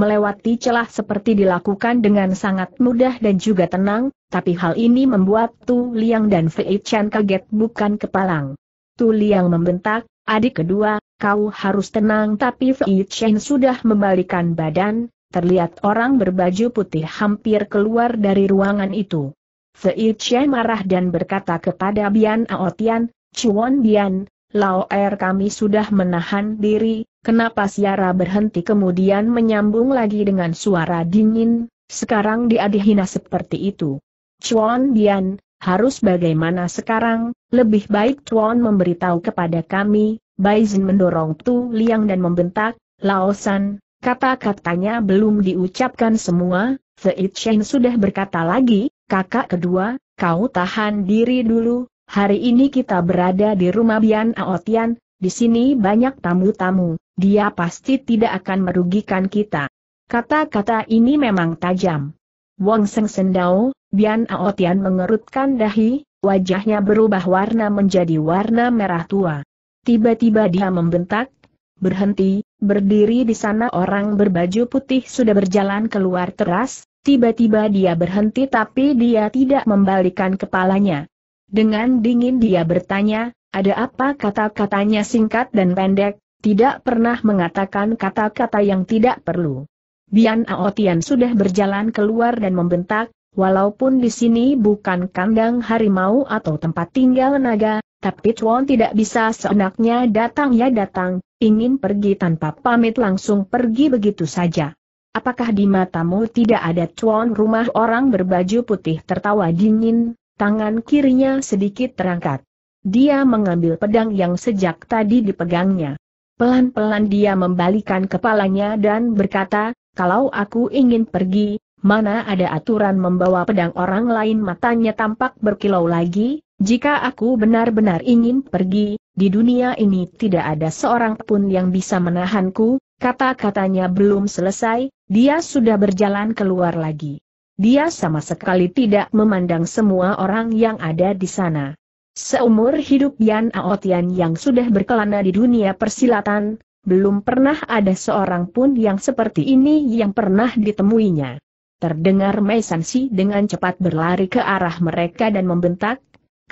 Melewati celah seperti dilakukan dengan sangat mudah dan juga tenang, tapi hal ini membuat Tu Liang dan Fei Chen kaget bukan kepalang. Tu Liang membentak, adik kedua, kau harus tenang." Tapi Fei Chen sudah membalikan badan, terlihat orang berbaju putih hampir keluar dari ruangan itu. Fei Chen marah dan berkata kepada Bian Aotian, "Cuan Bian, Lao Er kami sudah menahan diri, kenapa Siara berhenti?" Kemudian menyambung lagi dengan suara dingin, "Sekarang dia dihina seperti itu. Cuan Bian, harus bagaimana sekarang? Lebih baik Cuan memberitahu kepada kami." Bai Zhen mendorong Tu Liang dan membentak, "Lao San." Kata-katanya belum diucapkan semua, Fei Chen sudah berkata lagi, "Kakak kedua, kau tahan diri dulu. Hari ini kita berada di rumah Bian Aotian, di sini banyak tamu-tamu, dia pasti tidak akan merugikan kita." Kata-kata ini memang tajam. Wong Seng Sendao, Bian Aotian mengerutkan dahi, wajahnya berubah warna menjadi warna merah tua. Tiba-tiba dia membentak, "Berhenti!" Berdiri di sana orang berbaju putih sudah berjalan keluar teras, tiba-tiba dia berhenti tapi dia tidak membalikan kepalanya. Dengan dingin dia bertanya, "Ada apa?" Kata-katanya singkat dan pendek, tidak pernah mengatakan kata-kata yang tidak perlu. Bian Aotian sudah berjalan keluar dan membentak, "Walaupun di sini bukan kandang harimau atau tempat tinggal naga, tapi Chuan tidak bisa seenaknya datang ya datang, ingin pergi tanpa pamit langsung pergi begitu saja. Apakah di matamu tidak ada Chuan?" Rumah orang berbaju putih tertawa dingin, tangan kirinya sedikit terangkat. Dia mengambil pedang yang sejak tadi dipegangnya. Pelan-pelan dia membalikan kepalanya dan berkata, "Kalau aku ingin pergi, mana ada aturan membawa pedang orang lain?" Matanya tampak berkilau lagi, "Jika aku benar-benar ingin pergi, di dunia ini tidak ada seorang pun yang bisa menahanku." Kata-katanya belum selesai, dia sudah berjalan keluar lagi. Dia sama sekali tidak memandang semua orang yang ada di sana. Seumur hidup Yan Aotian yang sudah berkelana di dunia persilatan, belum pernah ada seorang pun yang seperti ini yang pernah ditemuinya. Terdengar Mei Sanxi dengan cepat berlari ke arah mereka dan membentak,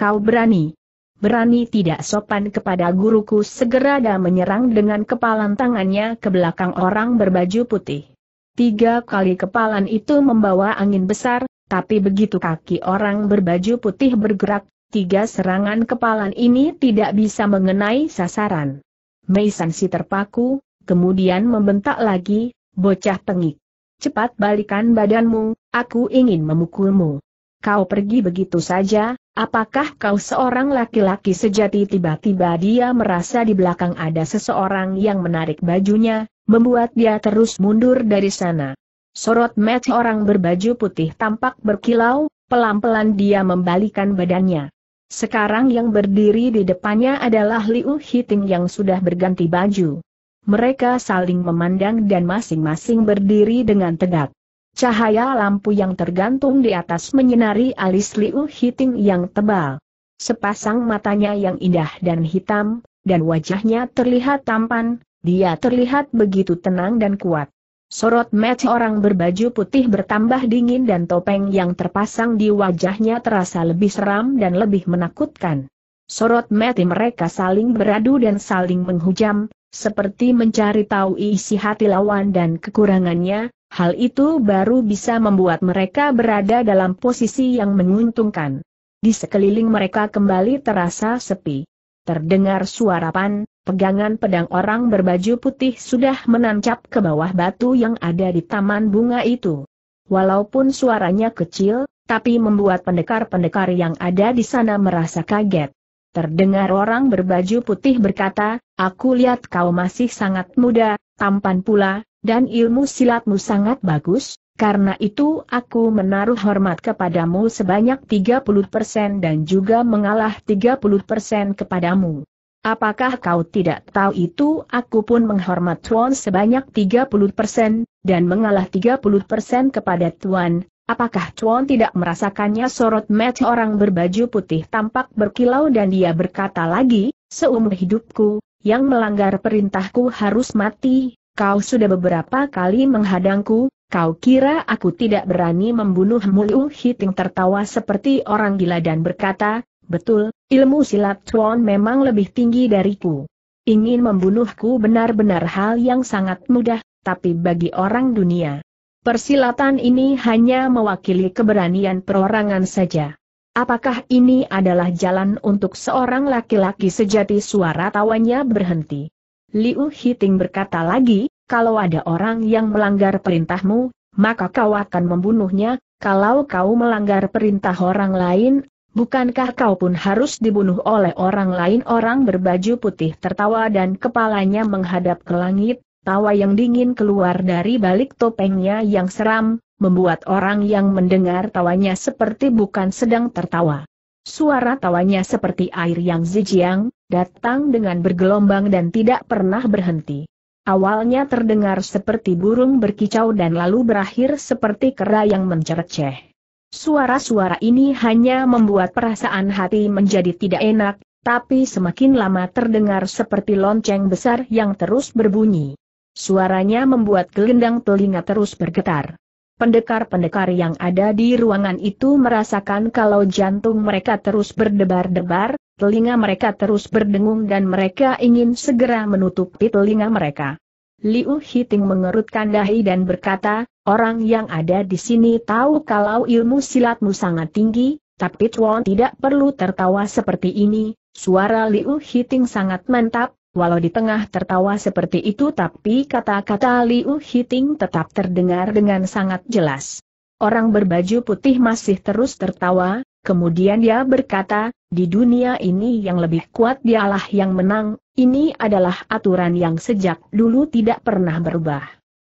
"Kau berani? Berani tidak sopan kepada guruku!" Segera dia menyerang dengan kepalan tangannya ke belakang orang berbaju putih. Tiga kali kepalan itu membawa angin besar, tapi begitu kaki orang berbaju putih bergerak, tiga serangan kepalan ini tidak bisa mengenai sasaran. Mei Sanxi terpaku, kemudian membentak lagi, "Bocah tengik. Cepat balikan badanmu, aku ingin memukulmu. Kau pergi begitu saja, apakah kau seorang laki-laki sejati?" Tiba-tiba dia merasa di belakang ada seseorang yang menarik bajunya, membuat dia terus mundur dari sana. Sorot mata orang berbaju putih tampak berkilau, pelan-pelan dia membalikan badannya. Sekarang yang berdiri di depannya adalah Liu Hiting yang sudah berganti baju. Mereka saling memandang dan masing-masing berdiri dengan tegak. Cahaya lampu yang tergantung di atas menyinari alis Liu Hiting yang tebal. Sepasang matanya yang indah dan hitam, dan wajahnya terlihat tampan, dia terlihat begitu tenang dan kuat. Sorot mata orang berbaju putih bertambah dingin dan topeng yang terpasang di wajahnya terasa lebih seram dan lebih menakutkan. Sorot mata mereka saling beradu dan saling menghujam, seperti mencari tahu isi hati lawan dan kekurangannya, hal itu baru bisa membuat mereka berada dalam posisi yang menguntungkan. Di sekeliling mereka kembali terasa sepi. Terdengar suara pan. Pegangan pedang orang berbaju putih sudah menancap ke bawah batu yang ada di taman bunga itu. Walaupun suaranya kecil, tapi membuat pendekar-pendekar yang ada di sana merasa kaget. Terdengar orang berbaju putih berkata, "Aku lihat kau masih sangat muda, tampan pula, dan ilmu silatmu sangat bagus, karena itu aku menaruh hormat kepadamu sebanyak tiga puluh persen dan juga mengalah tiga puluh persen kepadamu. Apakah kau tidak tahu itu? Aku pun menghormat Tuan sebanyak tiga puluh persen, dan mengalah tiga puluh persen kepada Tuan. Apakah Tuan tidak merasakannya?" Sorot mata orang berbaju putih tampak berkilau dan dia berkata lagi, "Seumur hidupku, yang melanggar perintahku harus mati. Kau sudah beberapa kali menghadangku, kau kira aku tidak berani membunuhmu?" Liu Hiting tertawa seperti orang gila dan berkata, "Betul, ilmu silat Chuan memang lebih tinggi dariku. ingin membunuhku benar-benar hal yang sangat mudah, tapi bagi orang dunia, persilatan ini hanya mewakili keberanian perorangan saja. Apakah ini adalah jalan untuk seorang laki-laki sejati? Suara tawanya berhenti. Liu Hiting berkata lagi, kalau ada orang yang melanggar perintahmu, maka kau akan membunuhnya. Kalau kau melanggar perintah orang lain, bukankah kau pun harus dibunuh oleh orang lain? Orang berbaju putih tertawa dan kepalanya menghadap ke langit, tawa yang dingin keluar dari balik topengnya yang seram, membuat orang yang mendengar tawanya seperti bukan sedang tertawa. Suara tawanya seperti air yang zijiang, datang dengan bergelombang dan tidak pernah berhenti. Awalnya terdengar seperti burung berkicau dan lalu berakhir seperti kera yang mencerceh. Suara-suara ini hanya membuat perasaan hati menjadi tidak enak, tapi semakin lama terdengar seperti lonceng besar yang terus berbunyi. Suaranya membuat gelendang telinga terus bergetar. Pendekar-pendekar yang ada di ruangan itu merasakan kalau jantung mereka terus berdebar-debar, telinga mereka terus berdengung dan mereka ingin segera menutupi telinga mereka. Liu Hiting mengerutkan dahi dan berkata, orang yang ada di sini tahu kalau ilmu silatmu sangat tinggi, tapi Chuan tidak perlu tertawa seperti ini. Suara Liu Hiting sangat mantap, walau di tengah tertawa seperti itu tapi kata-kata Liu Hiting tetap terdengar dengan sangat jelas. Orang berbaju putih masih terus tertawa, kemudian dia berkata, di dunia ini yang lebih kuat dialah yang menang, ini adalah aturan yang sejak dulu tidak pernah berubah.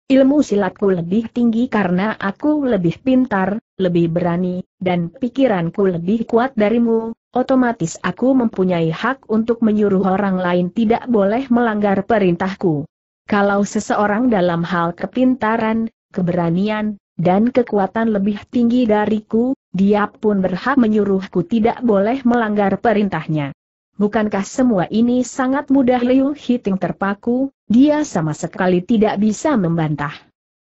Ilmu silatku lebih tinggi karena aku lebih pintar, lebih berani, dan pikiranku lebih kuat darimu, otomatis aku mempunyai hak untuk menyuruh orang lain tidak boleh melanggar perintahku. Kalau seseorang dalam hal kepintaran, keberanian, dan kekuatan lebih tinggi dariku, dia pun berhak menyuruhku tidak boleh melanggar perintahnya. Bukankah semua ini sangat mudah? Liu Hiting terpaku, dia sama sekali tidak bisa membantah.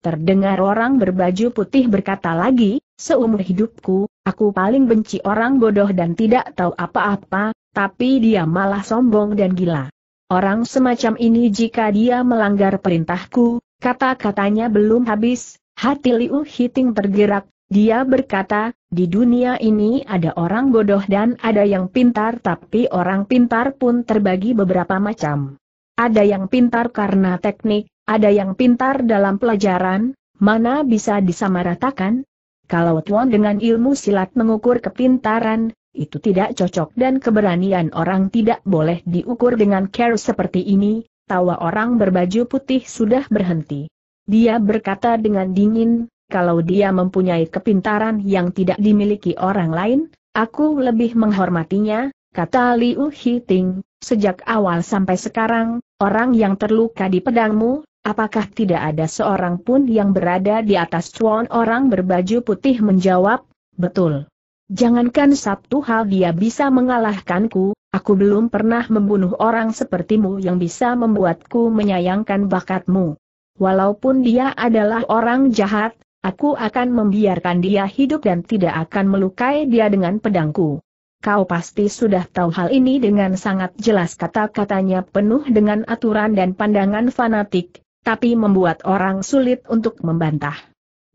Terdengar orang berbaju putih berkata lagi, seumur hidupku, aku paling benci orang bodoh dan tidak tahu apa-apa, tapi dia malah sombong dan gila. Orang semacam ini jika dia melanggar perintahku, kata-katanya belum habis. Hati Liu Hiting tergerak, dia berkata, di dunia ini ada orang bodoh dan ada yang pintar, tapi orang pintar pun terbagi beberapa macam. Ada yang pintar karena teknik, ada yang pintar dalam pelajaran, mana bisa disamaratakan? Kalau Tuan dengan ilmu silat mengukur kepintaran, itu tidak cocok dan keberanian orang tidak boleh diukur dengan care seperti ini. Tawa orang berbaju putih sudah berhenti. Dia berkata dengan dingin, kalau dia mempunyai kepintaran yang tidak dimiliki orang lain, aku lebih menghormatinya, kata Liu Hiting, sejak awal sampai sekarang, orang yang terluka di pedangmu, apakah tidak ada seorang pun yang berada di atas Chuan? Orang berbaju putih menjawab, betul. Jangankan satu hal dia bisa mengalahkanku, aku belum pernah membunuh orang sepertimu yang bisa membuatku menyayangkan bakatmu. Walaupun dia adalah orang jahat, aku akan membiarkan dia hidup dan tidak akan melukai dia dengan pedangku. Kau pasti sudah tahu hal ini dengan sangat jelas. Kata-katanya penuh dengan aturan dan pandangan fanatik, tapi membuat orang sulit untuk membantah.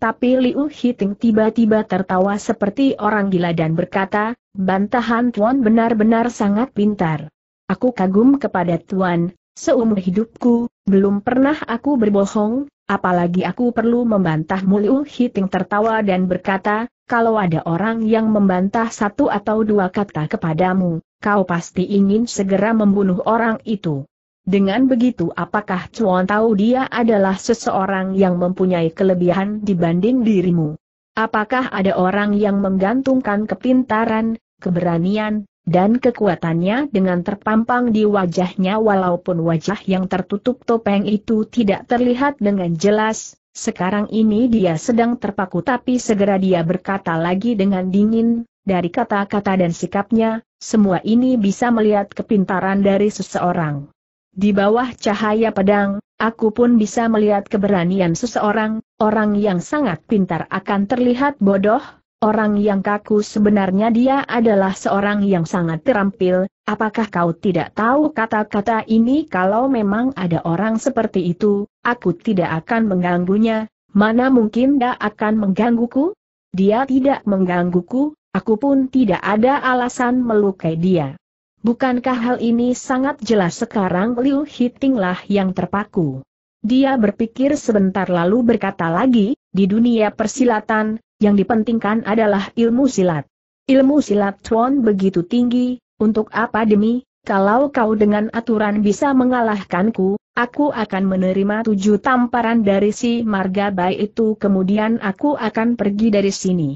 Tapi Liu Hiting tiba-tiba tertawa seperti orang gila dan berkata, bantahan Tuan benar-benar sangat pintar. Aku kagum kepada Tuan. Seumur hidupku, belum pernah aku berbohong, apalagi aku perlu membantahmu. Liu Hiting tertawa dan berkata, kalau ada orang yang membantah satu atau dua kata kepadamu, kau pasti ingin segera membunuh orang itu. Dengan begitu apakah Chuan tahu dia adalah seseorang yang mempunyai kelebihan dibanding dirimu? Apakah ada orang yang menggantungkan kepintaran, keberanian, dan kekuatannya dengan terpampang di wajahnya walaupun wajah yang tertutup topeng itu tidak terlihat dengan jelas? Sekarang ini dia sedang terpaku, tapi segera dia berkata lagi dengan dingin, dari kata-kata dan sikapnya, semua ini bisa melihat kepintaran dari seseorang. Di bawah cahaya pedang, aku pun bisa melihat keberanian seseorang, orang yang sangat pintar akan terlihat bodoh. orang yang kaku. Sebenarnya dia adalah seorang yang sangat terampil. Apakah kau tidak tahu kata-kata ini? Kalau memang ada orang seperti itu, aku tidak akan mengganggunya. Mana mungkin dia akan menggangguku? Dia tidak menggangguku, aku pun tidak ada alasan melukai dia. Bukankah hal ini sangat jelas? Sekarang Liu Hitinglah yang terpaku. Dia berpikir sebentar lalu berkata lagi, di dunia persilatan, yang dipentingkan adalah ilmu silat. Ilmu silat Tuan begitu tinggi, untuk apa demi, kalau kau dengan aturan bisa mengalahkanku, aku akan menerima tujuh tamparan dari si marga bai itu, kemudian aku akan pergi dari sini.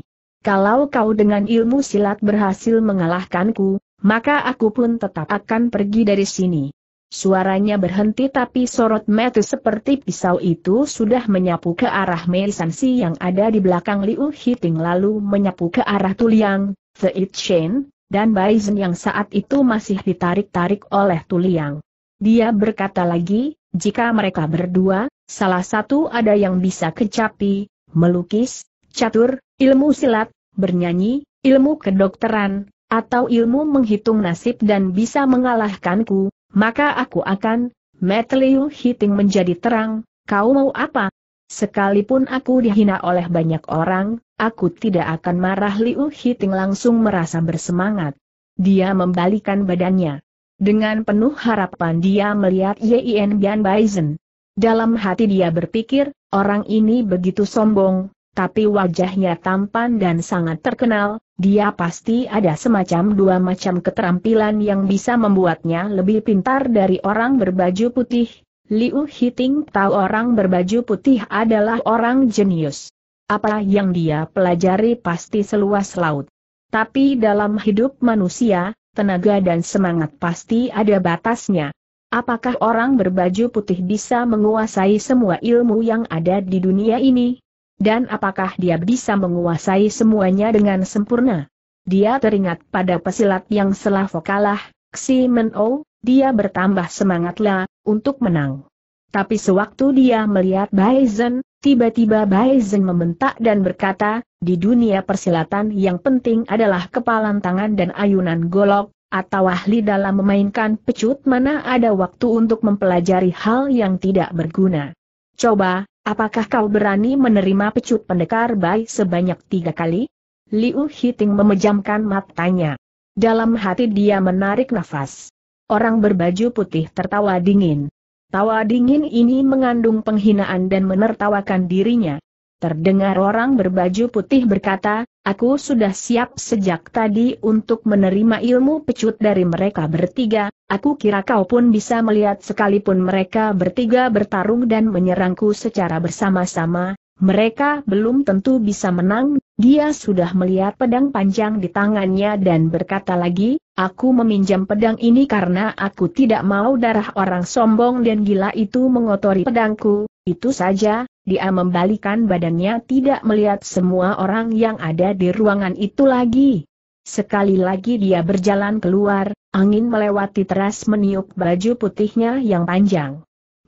Kalau kau dengan ilmu silat berhasil mengalahkanku, maka aku pun tetap akan pergi dari sini. Suaranya berhenti tapi sorot mata seperti pisau itu sudah menyapu ke arah Mei Sanxi yang ada di belakang Liu Hiting lalu menyapu ke arah Tuliang, The It Shen, dan Bai Zhen yang saat itu masih ditarik-tarik oleh Tuliang. Dia berkata lagi, jika mereka berdua, salah satu ada yang bisa kecapi, melukis, catur, ilmu silat, bernyanyi, ilmu kedokteran, atau ilmu menghitung nasib dan bisa mengalahkanku, maka aku akan. Mata Liu Hiting menjadi terang, kau mau apa? Sekalipun aku dihina oleh banyak orang, aku tidak akan marah. Liu Hiting langsung merasa bersemangat. Dia membalikan badannya. Dengan penuh harapan dia melihat Yan Bian Baisen. Dalam hati dia berpikir, orang ini begitu sombong, tapi wajahnya tampan dan sangat terkenal, dia pasti ada semacam dua macam keterampilan yang bisa membuatnya lebih pintar dari orang berbaju putih. Liu Hiting tahu orang berbaju putih adalah orang jenius. Apa yang dia pelajari pasti seluas laut. Tapi dalam hidup manusia, tenaga dan semangat pasti ada batasnya. Apakah orang berbaju putih bisa menguasai semua ilmu yang ada di dunia ini? Dan apakah dia bisa menguasai semuanya dengan sempurna? Dia teringat pada pesilat yang selalu kalah, Xi Meno, dia bertambah semangatlah untuk menang. Tapi sewaktu dia melihat Bai Zhen, tiba-tiba Bai Zhen membentak dan berkata, di dunia persilatan yang penting adalah kepalan tangan dan ayunan golok, atau ahli dalam memainkan pecut. Mana ada waktu untuk mempelajari hal yang tidak berguna. Coba, apakah kau berani menerima pecut pendekar bai sebanyak tiga kali? Liu Hiting memejamkan matanya. Dalam hati dia menarik nafas. Orang berbaju putih tertawa dingin. Tawa dingin ini mengandung penghinaan dan menertawakan dirinya. Terdengar orang berbaju putih berkata, aku sudah siap sejak tadi untuk menerima ilmu pecut dari mereka bertiga, aku kira kau pun bisa melihat sekalipun mereka bertiga bertarung dan menyerangku secara bersama-sama, mereka belum tentu bisa menang. Dia sudah melihat pedang panjang di tangannya dan berkata lagi, aku meminjam pedang ini karena aku tidak mau darah orang sombong dan gila itu mengotori pedangku. Itu saja, dia membalikan badannya tidak melihat semua orang yang ada di ruangan itu lagi. Sekali lagi dia berjalan keluar, angin melewati teras meniup baju putihnya yang panjang.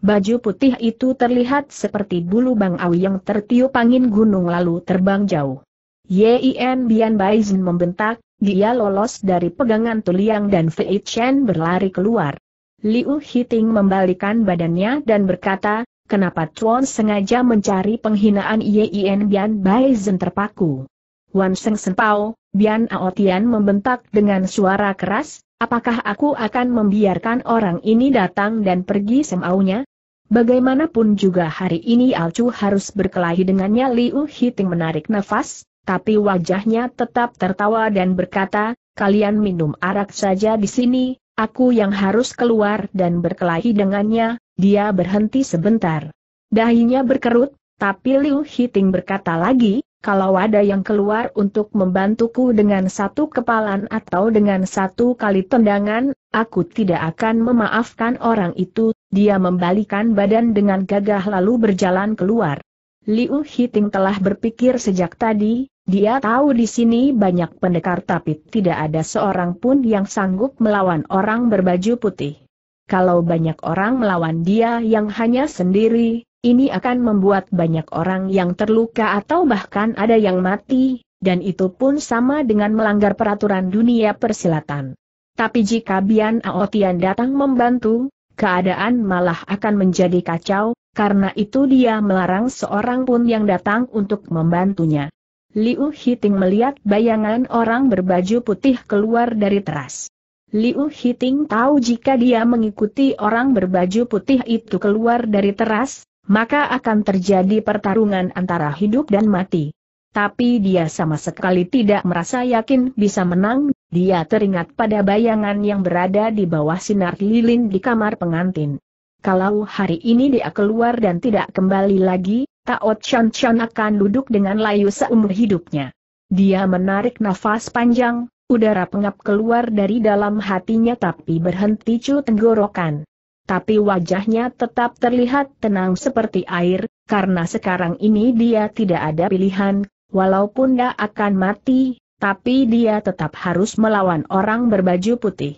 Baju putih itu terlihat seperti bulu bangau yang tertiup angin gunung lalu terbang jauh. Yan Bian Baisen membentak. Dia lolos dari pegangan Tuliang dan Fei Chen berlari keluar. Liu Hiting membalikan badannya dan berkata, kenapa Tuan sengaja mencari penghinaan? Yan Bian Baisen terpaku. Wan Seng Senpao, Bian Aotian membentak dengan suara keras, apakah aku akan membiarkan orang ini datang dan pergi semaunya? Bagaimanapun juga hari ini Alcu harus berkelahi dengannya. Liu Hiting menarik nafas. Tapi wajahnya tetap tertawa dan berkata, kalian minum arak saja di sini, aku yang harus keluar dan berkelahi dengannya. Dia berhenti sebentar. Dahinya berkerut, tapi Liu Hiting berkata lagi, kalau ada yang keluar untuk membantuku dengan satu kepalan atau dengan satu kali tendangan, aku tidak akan memaafkan orang itu. Dia membalikan badan dengan gagah lalu berjalan keluar. Liu Hiting telah berpikir sejak tadi, dia tahu di sini banyak pendekar tapi tidak ada seorang pun yang sanggup melawan orang berbaju putih. Kalau banyak orang melawan dia yang hanya sendiri, ini akan membuat banyak orang yang terluka atau bahkan ada yang mati. dan itu pun sama dengan melanggar peraturan dunia persilatan. Tapi jika Bian Aotian datang membantu, keadaan malah akan menjadi kacau, karena itu dia melarang seorang pun yang datang untuk membantunya. Liu Hiting melihat bayangan orang berbaju putih keluar dari teras. Liu Hiting tahu jika dia mengikuti orang berbaju putih itu keluar dari teras, maka akan terjadi pertarungan antara hidup dan mati. Tapi dia sama sekali tidak merasa yakin bisa menang, dia teringat pada bayangan yang berada di bawah sinar lilin di kamar pengantin. Kalau hari ini dia keluar dan tidak kembali lagi, Tao Chan Chan akan duduk dengan layu seumur hidupnya. Dia menarik nafas panjang, udara pengap keluar dari dalam hatinya tapi berhenti cu tenggorokan. Tapi wajahnya tetap terlihat tenang seperti air, karena sekarang ini dia tidak ada pilihan, walaupun dia akan mati, tapi dia tetap harus melawan orang berbaju putih.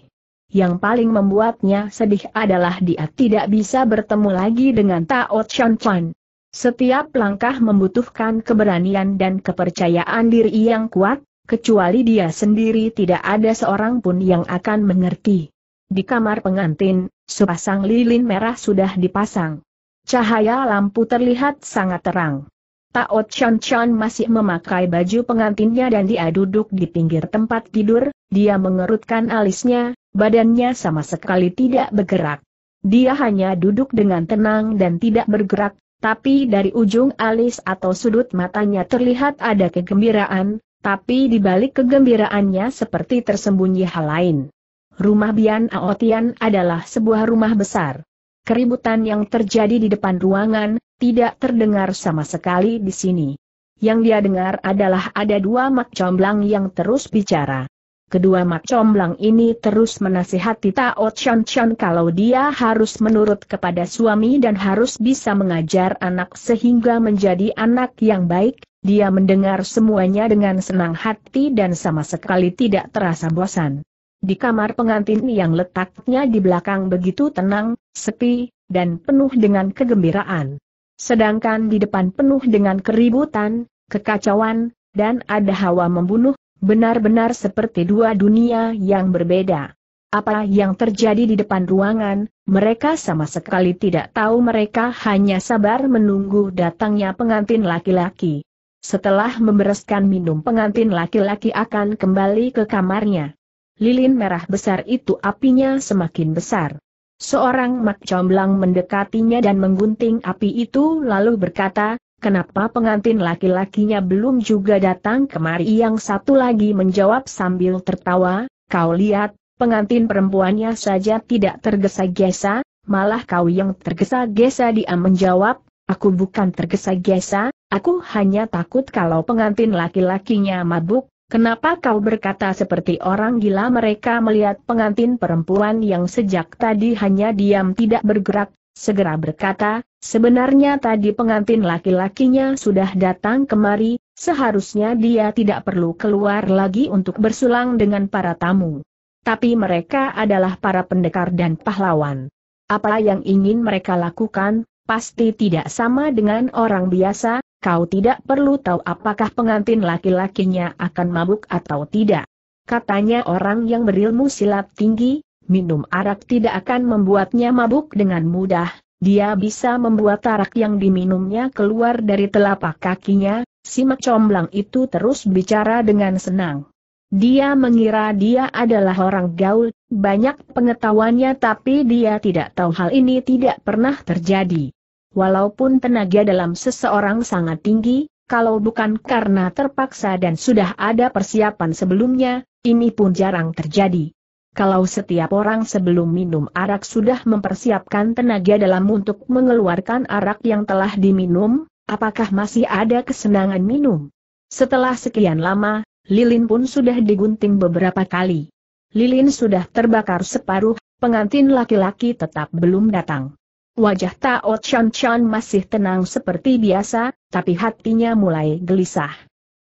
Yang paling membuatnya sedih adalah dia tidak bisa bertemu lagi dengan Tao Chan Chan. Setiap langkah membutuhkan keberanian dan kepercayaan diri yang kuat, kecuali dia sendiri tidak ada seorang pun yang akan mengerti. Di kamar pengantin, sepasang lilin merah sudah dipasang. Cahaya lampu terlihat sangat terang. Tao Chan Chan masih memakai baju pengantinnya dan dia duduk di pinggir tempat tidur, dia mengerutkan alisnya, badannya sama sekali tidak bergerak. Dia hanya duduk dengan tenang dan tidak bergerak. Tapi dari ujung alis atau sudut matanya terlihat ada kegembiraan, tapi di balik kegembiraannya seperti tersembunyi hal lain. Rumah Bian Aotian adalah sebuah rumah besar. Keributan yang terjadi di depan ruangan tidak terdengar sama sekali di sini. Yang dia dengar adalah ada dua mak comblang yang terus bicara. Kedua mak comblang ini terus menasihati Tao Chan Chan kalau dia harus menurut kepada suami dan harus bisa mengajar anak sehingga menjadi anak yang baik, dia mendengar semuanya dengan senang hati dan sama sekali tidak terasa bosan. Di kamar pengantin yang letaknya di belakang begitu tenang, sepi, dan penuh dengan kegembiraan. Sedangkan di depan penuh dengan keributan, kekacauan, dan ada hawa membunuh, benar-benar seperti dua dunia yang berbeda. Apa yang terjadi di depan ruangan, mereka sama sekali tidak tahu, mereka hanya sabar menunggu datangnya pengantin laki-laki. Setelah membereskan minum, pengantin laki-laki akan kembali ke kamarnya. Lilin merah besar itu apinya semakin besar. Seorang mak comblang mendekatinya dan menggunting api itu lalu berkata, "Kenapa pengantin laki-lakinya belum juga datang kemari?" Yang satu lagi menjawab sambil tertawa, "Kau lihat, pengantin perempuannya saja tidak tergesa-gesa, malah kau yang tergesa-gesa." Dia menjawab, "Aku bukan tergesa-gesa, aku hanya takut kalau pengantin laki-lakinya mabuk." "Kenapa kau berkata seperti orang gila?" Mereka melihat pengantin perempuan yang sejak tadi hanya diam tidak bergerak, segera berkata, "Sebenarnya tadi pengantin laki-lakinya sudah datang kemari, seharusnya dia tidak perlu keluar lagi untuk bersulang dengan para tamu. Tapi mereka adalah para pendekar dan pahlawan. Apa yang ingin mereka lakukan, pasti tidak sama dengan orang biasa, kau tidak perlu tahu apakah pengantin laki-lakinya akan mabuk atau tidak. Katanya orang yang berilmu silat tinggi, minum arak tidak akan membuatnya mabuk dengan mudah, dia bisa membuat arak yang diminumnya keluar dari telapak kakinya." Si mak comblang itu terus bicara dengan senang. Dia mengira dia adalah orang gaul, banyak pengetahuannya, tapi dia tidak tahu hal ini tidak pernah terjadi. Walaupun tenaga dalam seseorang sangat tinggi, kalau bukan karena terpaksa dan sudah ada persiapan sebelumnya, ini pun jarang terjadi. Kalau setiap orang sebelum minum arak sudah mempersiapkan tenaga dalam untuk mengeluarkan arak yang telah diminum, apakah masih ada kesenangan minum? Setelah sekian lama, lilin pun sudah digunting beberapa kali. Lilin sudah terbakar separuh, pengantin laki-laki tetap belum datang. Wajah Tao Chan Chan masih tenang seperti biasa, tapi hatinya mulai gelisah.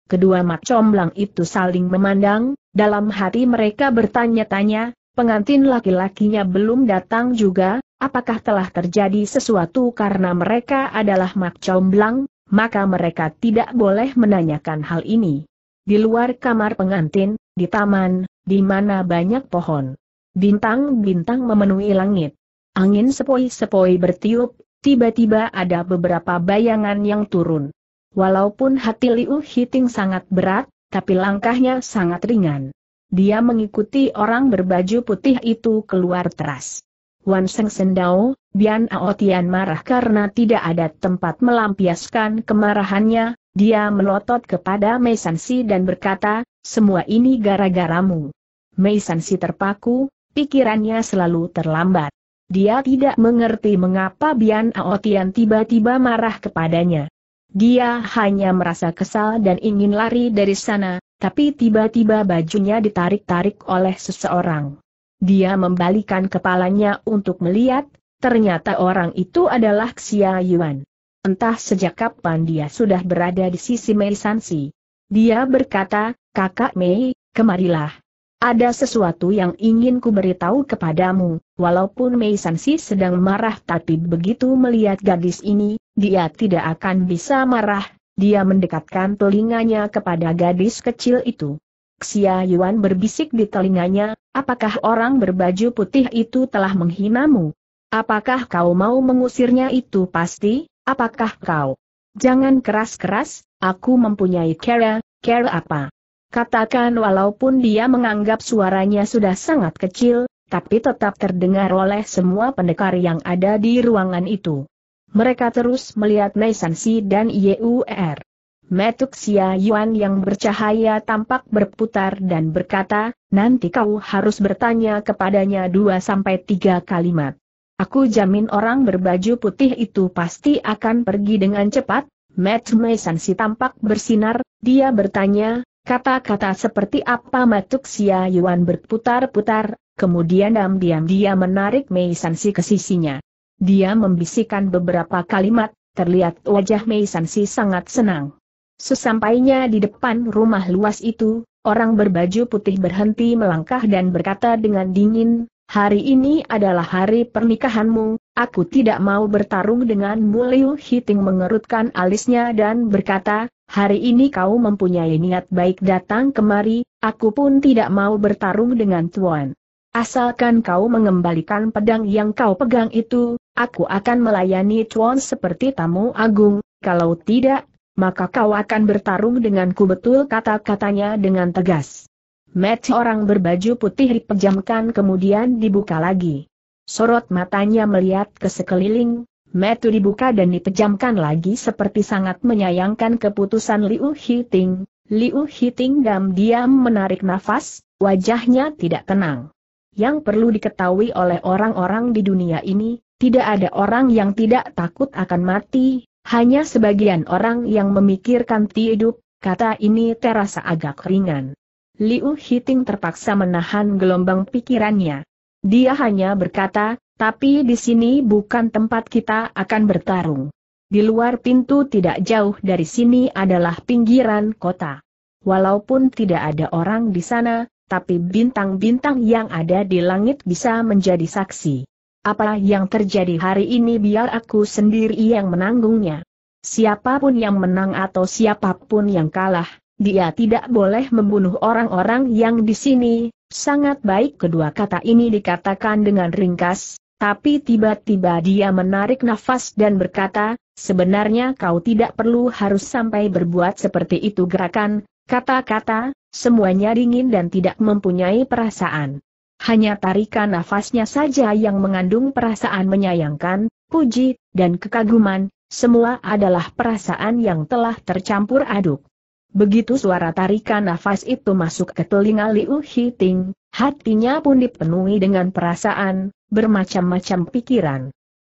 Kedua mak comblang itu saling memandang, dalam hati mereka bertanya-tanya, pengantin laki-lakinya belum datang juga, apakah telah terjadi sesuatu? Karena mereka adalah mak comblang, maka mereka tidak boleh menanyakan hal ini. Di luar kamar pengantin, di taman, di mana banyak pohon. Bintang-bintang memenuhi langit. Angin sepoi-sepoi bertiup, tiba-tiba ada beberapa bayangan yang turun. Walaupun hati Liu Hiting sangat berat, tapi langkahnya sangat ringan. Dia mengikuti orang berbaju putih itu keluar teras. Wan Seng Sendao, Bian Aotian marah karena tidak ada tempat melampiaskan kemarahannya, dia melotot kepada Mei Sanxi dan berkata, semua ini gara-garamu. Mei Sanxi terpaku, pikirannya selalu terlambat. Dia tidak mengerti mengapa Bian Aotian tiba-tiba marah kepadanya. Dia hanya merasa kesal dan ingin lari dari sana, tapi tiba-tiba bajunya ditarik-tarik oleh seseorang. Dia membalikan kepalanya untuk melihat, ternyata orang itu adalah Xia Yuan. Entah sejak kapan dia sudah berada di sisi Mei Sanxi. Dia berkata, kakak Mei, kemarilah. Ada sesuatu yang ingin ku beritahu kepadamu, walaupun Mei Sanxi sedang marah tapi begitu melihat gadis ini, dia tidak akan bisa marah, dia mendekatkan telinganya kepada gadis kecil itu. Xia Yuan berbisik di telinganya, apakah orang berbaju putih itu telah menghinamu? Apakah kau mau mengusirnya itu pasti, apakah kau? Jangan keras-keras, aku mempunyai cara, cara apa? Katakan walaupun dia menganggap suaranya sudah sangat kecil, tapi tetap terdengar oleh semua pendekar yang ada di ruangan itu. Mereka terus melihat Mei Sanxi dan Yur. Metuk Xia Yuan yang bercahaya tampak berputar dan berkata, nanti kau harus bertanya kepadanya dua sampai tiga kalimat. Aku jamin orang berbaju putih itu pasti akan pergi dengan cepat. Metu Mei Sanxi tampak bersinar, dia bertanya, kata-kata seperti apa? Metuk Xia Yuan berputar-putar, kemudian diam-diam dia menarik Mei Sanxi ke sisinya. Dia membisikkan beberapa kalimat, terlihat wajah Mei Sanxi sangat senang. Sesampainya di depan rumah luas itu, orang berbaju putih berhenti melangkah dan berkata dengan dingin, hari ini adalah hari pernikahanmu, aku tidak mau bertarung denganmu. Liu Hiting mengerutkan alisnya dan berkata, hari ini kau mempunyai niat baik datang kemari, aku pun tidak mau bertarung dengan tuan. Asalkan kau mengembalikan pedang yang kau pegang itu, aku akan melayani tuan seperti tamu agung, kalau tidak, maka kau akan bertarung denganku. Betul kata-katanya dengan tegas. Mata orang berbaju putih dipejamkan kemudian dibuka lagi. Sorot matanya melihat ke sekeliling. Mata dibuka dan dipejamkan lagi seperti sangat menyayangkan keputusan Liu Hiting. Liu Hiting diam-diam menarik nafas, wajahnya tidak tenang. Yang perlu diketahui oleh orang-orang di dunia ini, tidak ada orang yang tidak takut akan mati, hanya sebagian orang yang memikirkan hidup, kata ini terasa agak ringan. Liu Hiting terpaksa menahan gelombang pikirannya. Dia hanya berkata, tapi di sini bukan tempat kita akan bertarung. Di luar pintu tidak jauh dari sini adalah pinggiran kota. Walaupun tidak ada orang di sana, tapi bintang-bintang yang ada di langit bisa menjadi saksi. Apa yang terjadi hari ini biar aku sendiri yang menanggungnya. Siapapun yang menang atau siapapun yang kalah, dia tidak boleh membunuh orang-orang yang di sini. Sangat baik, kedua kata ini dikatakan dengan ringkas. Tapi tiba-tiba dia menarik nafas dan berkata, sebenarnya kau tidak perlu harus sampai berbuat seperti itu. Gerakan, kata-kata, semuanya dingin dan tidak mempunyai perasaan. Hanya tarikan nafasnya saja yang mengandung perasaan menyayangkan, puji, dan kekaguman, semua adalah perasaan yang telah tercampur aduk. Begitu suara tarikan nafas itu masuk ke telinga Liu Hiting, hatinya pun dipenuhi dengan perasaan, bermacam-macam pikiran.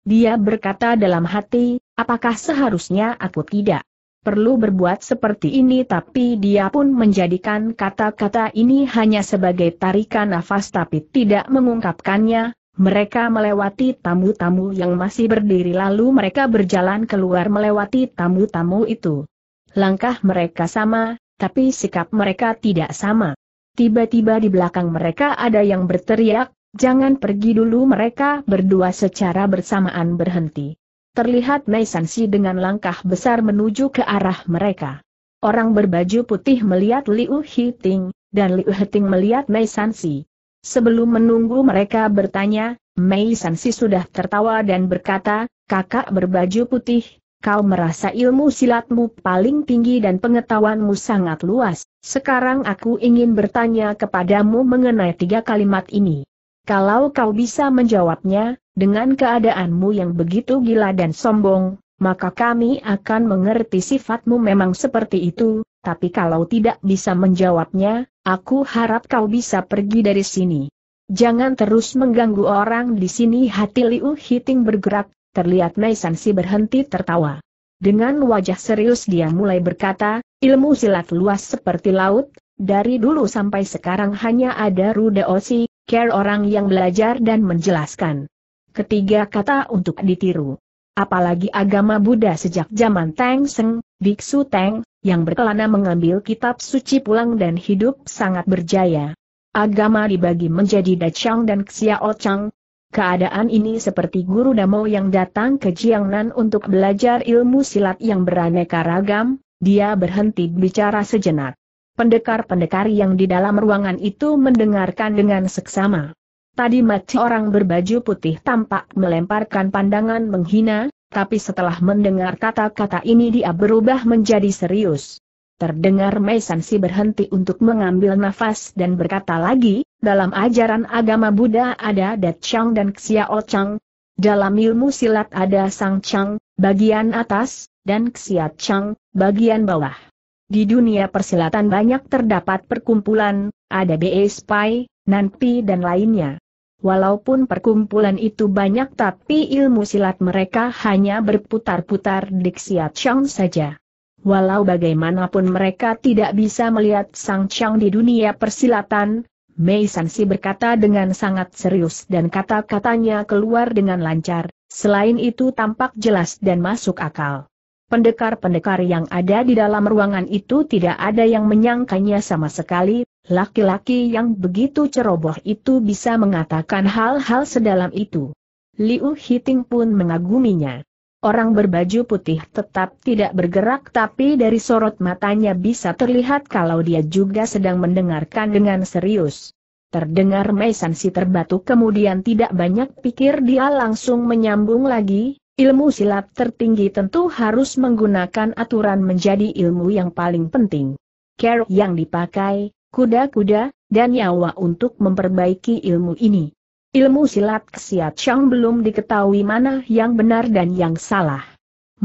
Dia berkata dalam hati, apakah seharusnya aku tidak perlu berbuat seperti ini? Tapi dia pun menjadikan kata-kata ini hanya sebagai tarikan nafas tapi tidak mengungkapkannya. Mereka melewati tamu-tamu yang masih berdiri lalu mereka berjalan keluar melewati tamu-tamu itu. Langkah mereka sama, tapi sikap mereka tidak sama. Tiba-tiba di belakang mereka ada yang berteriak, jangan pergi dulu. Mereka berdua secara bersamaan berhenti. Terlihat Mei Sanxi dengan langkah besar menuju ke arah mereka. Orang berbaju putih melihat Liu Hiting, dan Liu Hiting melihat Mei Sanxi. Sebelum menunggu mereka bertanya, Mei Sanxi sudah tertawa dan berkata, "Kakak berbaju putih, kau merasa ilmu silatmu paling tinggi dan pengetahuanmu sangat luas. Sekarang aku ingin bertanya kepadamu mengenai tiga kalimat ini. Kalau kau bisa menjawabnya, dengan keadaanmu yang begitu gila dan sombong, maka kami akan mengerti sifatmu memang seperti itu, tapi kalau tidak bisa menjawabnya, aku harap kau bisa pergi dari sini. Jangan terus mengganggu orang di sini." Hati Liu Hiting bergerak, terlihat Mei Sanxi berhenti tertawa. Dengan wajah serius dia mulai berkata, "Ilmu silat luas seperti laut, dari dulu sampai sekarang hanya ada Ruda Osi, care orang yang belajar dan menjelaskan. Ketiga kata untuk ditiru. Apalagi agama Buddha sejak zaman Tang Seng, Biksu Tang, yang berkelana mengambil kitab suci pulang dan hidup sangat berjaya. Agama dibagi menjadi Dachang dan Xiaochang. Keadaan ini seperti guru Damo yang datang ke Jiangnan untuk belajar ilmu silat yang beraneka ragam." Dia berhenti bicara sejenak. Pendekar-pendekar yang di dalam ruangan itu mendengarkan dengan seksama. Tadi mati orang berbaju putih tampak melemparkan pandangan menghina, tapi setelah mendengar kata-kata ini dia berubah menjadi serius. Terdengar Mei Sanxi berhenti untuk mengambil nafas dan berkata lagi, "Dalam ajaran agama Buddha ada Dachang dan Xiaochang. Dalam ilmu silat ada Sangchang, bagian atas, dan Xiaochang, bagian bawah. Di dunia persilatan banyak terdapat perkumpulan, ada Be Spai, Nanti dan lainnya. Walaupun perkumpulan itu banyak tapi ilmu silat mereka hanya berputar-putar di Xiaochang saja. Walau bagaimanapun mereka tidak bisa melihat Sangchang di dunia persilatan." Mei Sanxi berkata dengan sangat serius dan kata-katanya keluar dengan lancar, selain itu tampak jelas dan masuk akal. Pendekar-pendekar yang ada di dalam ruangan itu tidak ada yang menyangkanya sama sekali. Laki-laki yang begitu ceroboh itu bisa mengatakan hal-hal sedalam itu. Liu Hiting pun mengaguminya. Orang berbaju putih tetap tidak bergerak tapi dari sorot matanya bisa terlihat kalau dia juga sedang mendengarkan dengan serius. Terdengar Mei Sanxi terbatuk kemudian tidak banyak pikir dia langsung menyambung lagi, "Ilmu silat tertinggi tentu harus menggunakan aturan menjadi ilmu yang paling penting. Cara yang dipakai, kuda-kuda, dan nyawa untuk memperbaiki ilmu ini. Ilmu silat Xiaochang belum diketahui mana yang benar dan yang salah.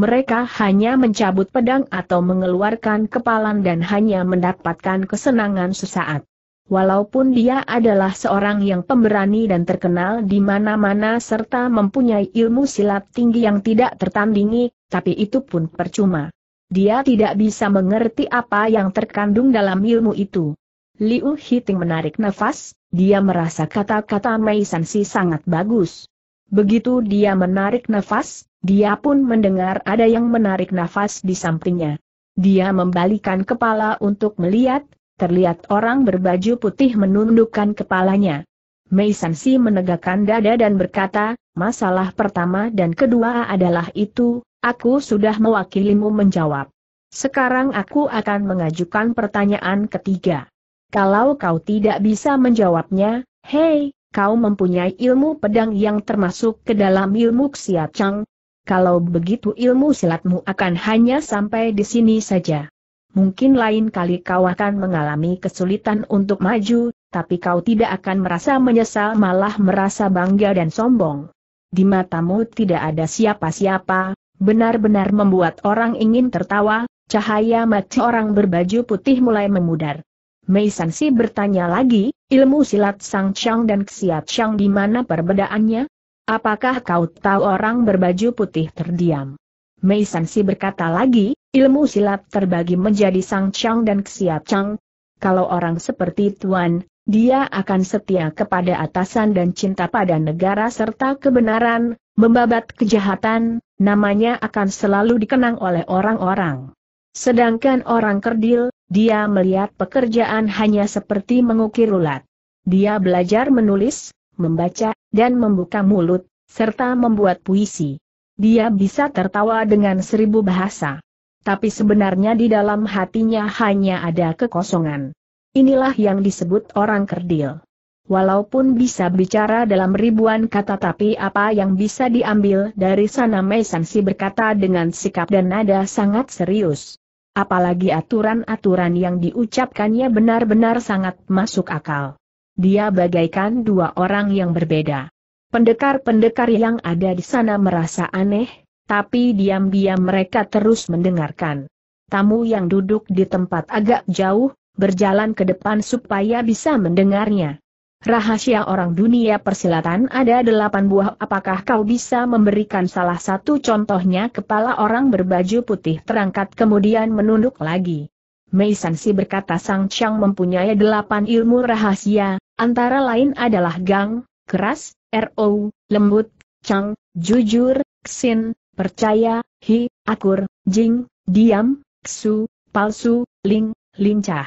Mereka hanya mencabut pedang atau mengeluarkan kepalan dan hanya mendapatkan kesenangan sesaat. Walaupun dia adalah seorang yang pemberani dan terkenal di mana-mana serta mempunyai ilmu silat tinggi yang tidak tertandingi, tapi itu pun percuma. Dia tidak bisa mengerti apa yang terkandung dalam ilmu itu." Liu Hiting menarik nafas, dia merasa kata-kata Mei Sanxi sangat bagus. Begitu dia menarik nafas, dia pun mendengar ada yang menarik nafas di sampingnya. Dia membalikkan kepala untuk melihat, terlihat orang berbaju putih menundukkan kepalanya. Mei Sanxi menegakkan dada dan berkata, "Masalah pertama dan kedua adalah itu, aku sudah mewakilimu menjawab. Sekarang aku akan mengajukan pertanyaan ketiga. Kalau kau tidak bisa menjawabnya, hei, kau mempunyai ilmu pedang yang termasuk ke dalam ilmu Xiaochang. Kalau begitu ilmu silatmu akan hanya sampai di sini saja. Mungkin lain kali kau akan mengalami kesulitan untuk maju, tapi kau tidak akan merasa menyesal malah merasa bangga dan sombong. Di matamu tidak ada siapa-siapa, benar-benar membuat orang ingin tertawa." Cahaya mata orang berbaju putih mulai memudar. Mei Sanxi bertanya lagi, "Ilmu silat Sangchang dan Xiaochang di mana perbedaannya? Apakah kau tahu?" Orang berbaju putih terdiam. Mei Sanxi berkata lagi, "Ilmu silat terbagi menjadi Sangchang dan Xiaochang. Kalau orang seperti tuan, dia akan setia kepada atasan dan cinta pada negara serta kebenaran, membabat kejahatan, namanya akan selalu dikenang oleh orang-orang. Sedangkan orang kerdil, dia melihat pekerjaan hanya seperti mengukir ulat. Dia belajar menulis, membaca, dan membuka mulut, serta membuat puisi. Dia bisa tertawa dengan seribu bahasa. tapi sebenarnya di dalam hatinya hanya ada kekosongan. Inilah yang disebut orang kerdil. Walaupun bisa bicara dalam ribuan kata, tapi apa yang bisa diambil dari sana? Mei Sanxi berkata dengan sikap dan nada sangat serius. Apalagi aturan-aturan yang diucapkannya benar-benar sangat masuk akal. Dia bagaikan dua orang yang berbeda. Pendekar-pendekar yang ada di sana merasa aneh, tapi diam-diam mereka terus mendengarkan. Tamu yang duduk di tempat agak jauh, berjalan ke depan supaya bisa mendengarnya. Rahasia orang dunia persilatan ada delapan buah. Apakah kau bisa memberikan salah satu contohnya? Kepala orang berbaju putih terangkat kemudian menunduk lagi. Mei Sanxi berkata, Sang Chang mempunyai delapan ilmu rahasia, antara lain adalah gang, keras, ro, lembut, chang, jujur, ksin, percaya, hi, akur, jing, diam, ksu, palsu, ling, lincah.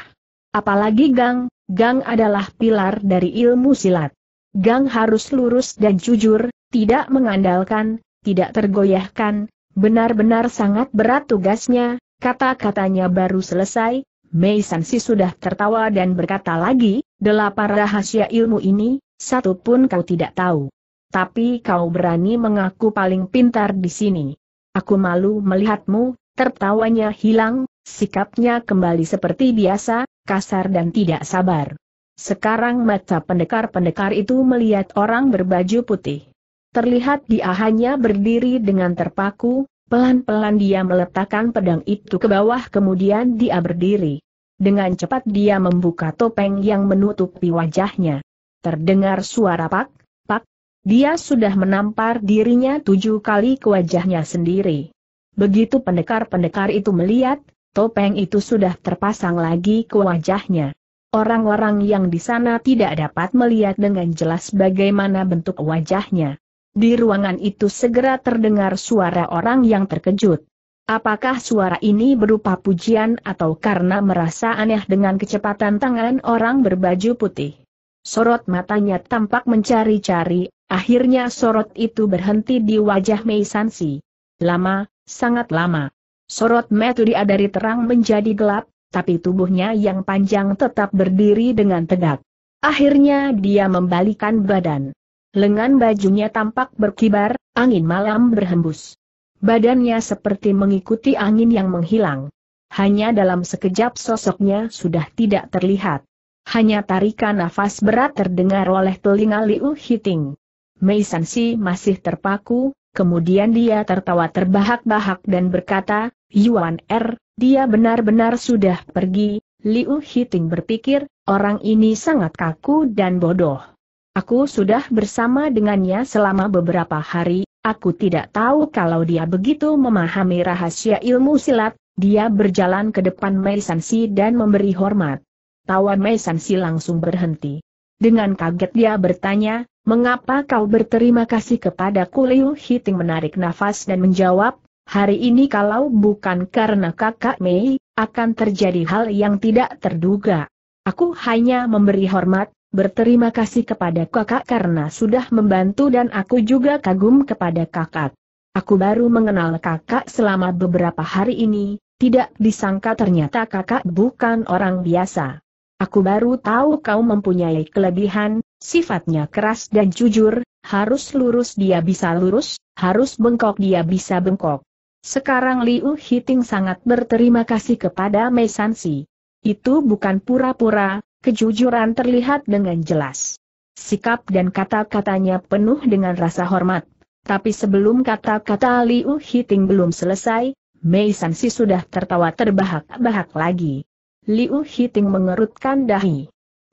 Apalagi gang, gang adalah pilar dari ilmu silat. Gang harus lurus dan jujur, tidak mengandalkan, tidak tergoyahkan, benar-benar sangat berat tugasnya. Kata-katanya baru selesai, Mei Sanxi sudah tertawa dan berkata lagi, delapan rahasia ilmu ini, satu pun kau tidak tahu. Tapi kau berani mengaku paling pintar di sini. Aku malu melihatmu. Tertawanya hilang, sikapnya kembali seperti biasa, kasar dan tidak sabar. Sekarang mata pendekar-pendekar itu melihat orang berbaju putih. Terlihat dia hanya berdiri dengan terpaku. Pelan-pelan dia meletakkan pedang itu ke bawah, kemudian dia berdiri. Dengan cepat dia membuka topeng yang menutupi wajahnya. Terdengar suara pak, pak. Dia sudah menampar dirinya tujuh kali ke wajahnya sendiri. Begitu pendekar-pendekar itu melihat, topeng itu sudah terpasang lagi ke wajahnya. Orang-orang yang di sana tidak dapat melihat dengan jelas bagaimana bentuk wajahnya. Di ruangan itu segera terdengar suara orang yang terkejut. Apakah suara ini berupa pujian atau karena merasa aneh? Dengan kecepatan tangan orang berbaju putih, sorot matanya tampak mencari-cari, akhirnya sorot itu berhenti di wajah Mei Sanxi. Lama, sangat lama. Sorot mata dia dari terang menjadi gelap, tapi tubuhnya yang panjang tetap berdiri dengan tegak. Akhirnya dia membalikkan badan. Lengan bajunya tampak berkibar, angin malam berhembus. Badannya seperti mengikuti angin yang menghilang. Hanya dalam sekejap sosoknya sudah tidak terlihat. Hanya tarikan nafas berat terdengar oleh telinga Liu Hiting. Mei Sanxi masih terpaku, kemudian dia tertawa terbahak-bahak dan berkata, Yuan Er, dia benar-benar sudah pergi. Liu Hiting berpikir, orang ini sangat kaku dan bodoh. Aku sudah bersama dengannya selama beberapa hari, aku tidak tahu kalau dia begitu memahami rahasia ilmu silat. Dia berjalan ke depan Mei Sanxi dan memberi hormat. Tawa Mei Sanxi langsung berhenti. Dengan kaget dia bertanya, mengapa kau berterima kasih kepadaku? Liu Hiting menarik nafas dan menjawab, hari ini kalau bukan karena kakak Mei, akan terjadi hal yang tidak terduga. Aku hanya memberi hormat. Berterima kasih kepada kakak karena sudah membantu dan aku juga kagum kepada kakak. Aku baru mengenal kakak selama beberapa hari ini, tidak disangka ternyata kakak bukan orang biasa. Aku baru tahu kau mempunyai kelebihan, sifatnya keras dan jujur, harus lurus dia bisa lurus, harus bengkok dia bisa bengkok. Sekarang Liu Hiting sangat berterima kasih kepada Mei Sanxi. Itu bukan pura-pura. Kejujuran terlihat dengan jelas. Sikap dan kata-katanya penuh dengan rasa hormat. Tapi sebelum kata-kata Liu Hiting belum selesai, Mei Sanxi sudah tertawa terbahak-bahak lagi. Liu Hiting mengerutkan dahi.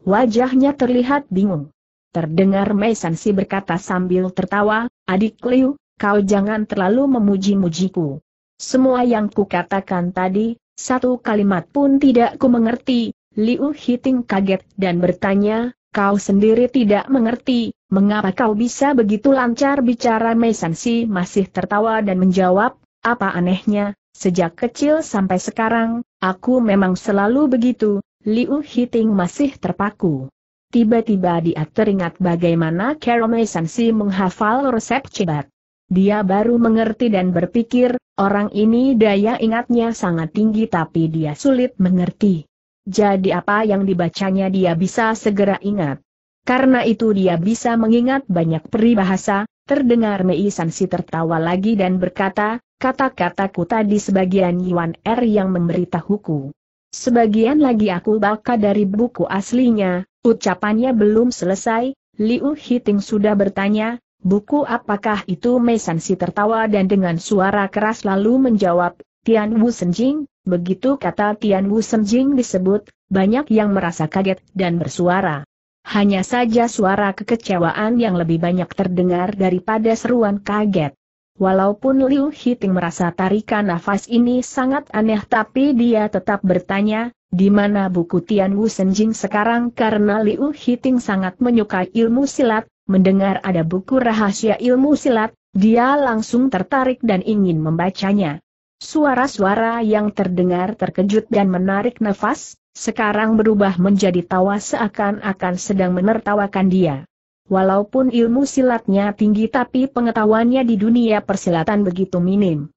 Wajahnya terlihat bingung. Terdengar Mei Sanxi berkata sambil tertawa, adik Liu, kau jangan terlalu memuji-mujiku. Semua yang kukatakan tadi, satu kalimat pun tidak ku mengerti. Liu Hiting kaget dan bertanya, kau sendiri tidak mengerti, mengapa kau bisa begitu lancar bicara? Mei Sanxi masih tertawa dan menjawab, apa anehnya, sejak kecil sampai sekarang, aku memang selalu begitu. Liu Hiting masih terpaku. Tiba-tiba dia teringat bagaimana Mei Sanxi menghafal resep cibat. Dia baru mengerti dan berpikir, orang ini daya ingatnya sangat tinggi tapi dia sulit mengerti. Jadi apa yang dibacanya dia bisa segera ingat. Karena itu dia bisa mengingat banyak peribahasa. Terdengar Mei Sanxi tertawa lagi dan berkata, kata-kataku tadi sebagian Yuan Er yang memberitahuku. Sebagian lagi aku baca dari buku aslinya. Ucapannya belum selesai, Liu Hiting sudah bertanya, buku apakah itu? Mei Sanxi tertawa dan dengan suara keras lalu menjawab, Tian Wu Shen Jing. Begitu kata Tian Wu Shen Jing disebut, banyak yang merasa kaget dan bersuara. Hanya saja suara kekecewaan yang lebih banyak terdengar daripada seruan kaget. Walaupun Liu Hiting merasa tarikan nafas ini sangat aneh tapi dia tetap bertanya, di mana buku Tian Wu Shen Jing sekarang? Karena Liu Hiting sangat menyukai ilmu silat. Mendengar ada buku rahasia ilmu silat, dia langsung tertarik dan ingin membacanya. Suara-suara yang terdengar terkejut dan menarik nafas, sekarang berubah menjadi tawa seakan-akan sedang menertawakan dia. Walaupun ilmu silatnya tinggi tapi pengetahuannya di dunia persilatan begitu minim.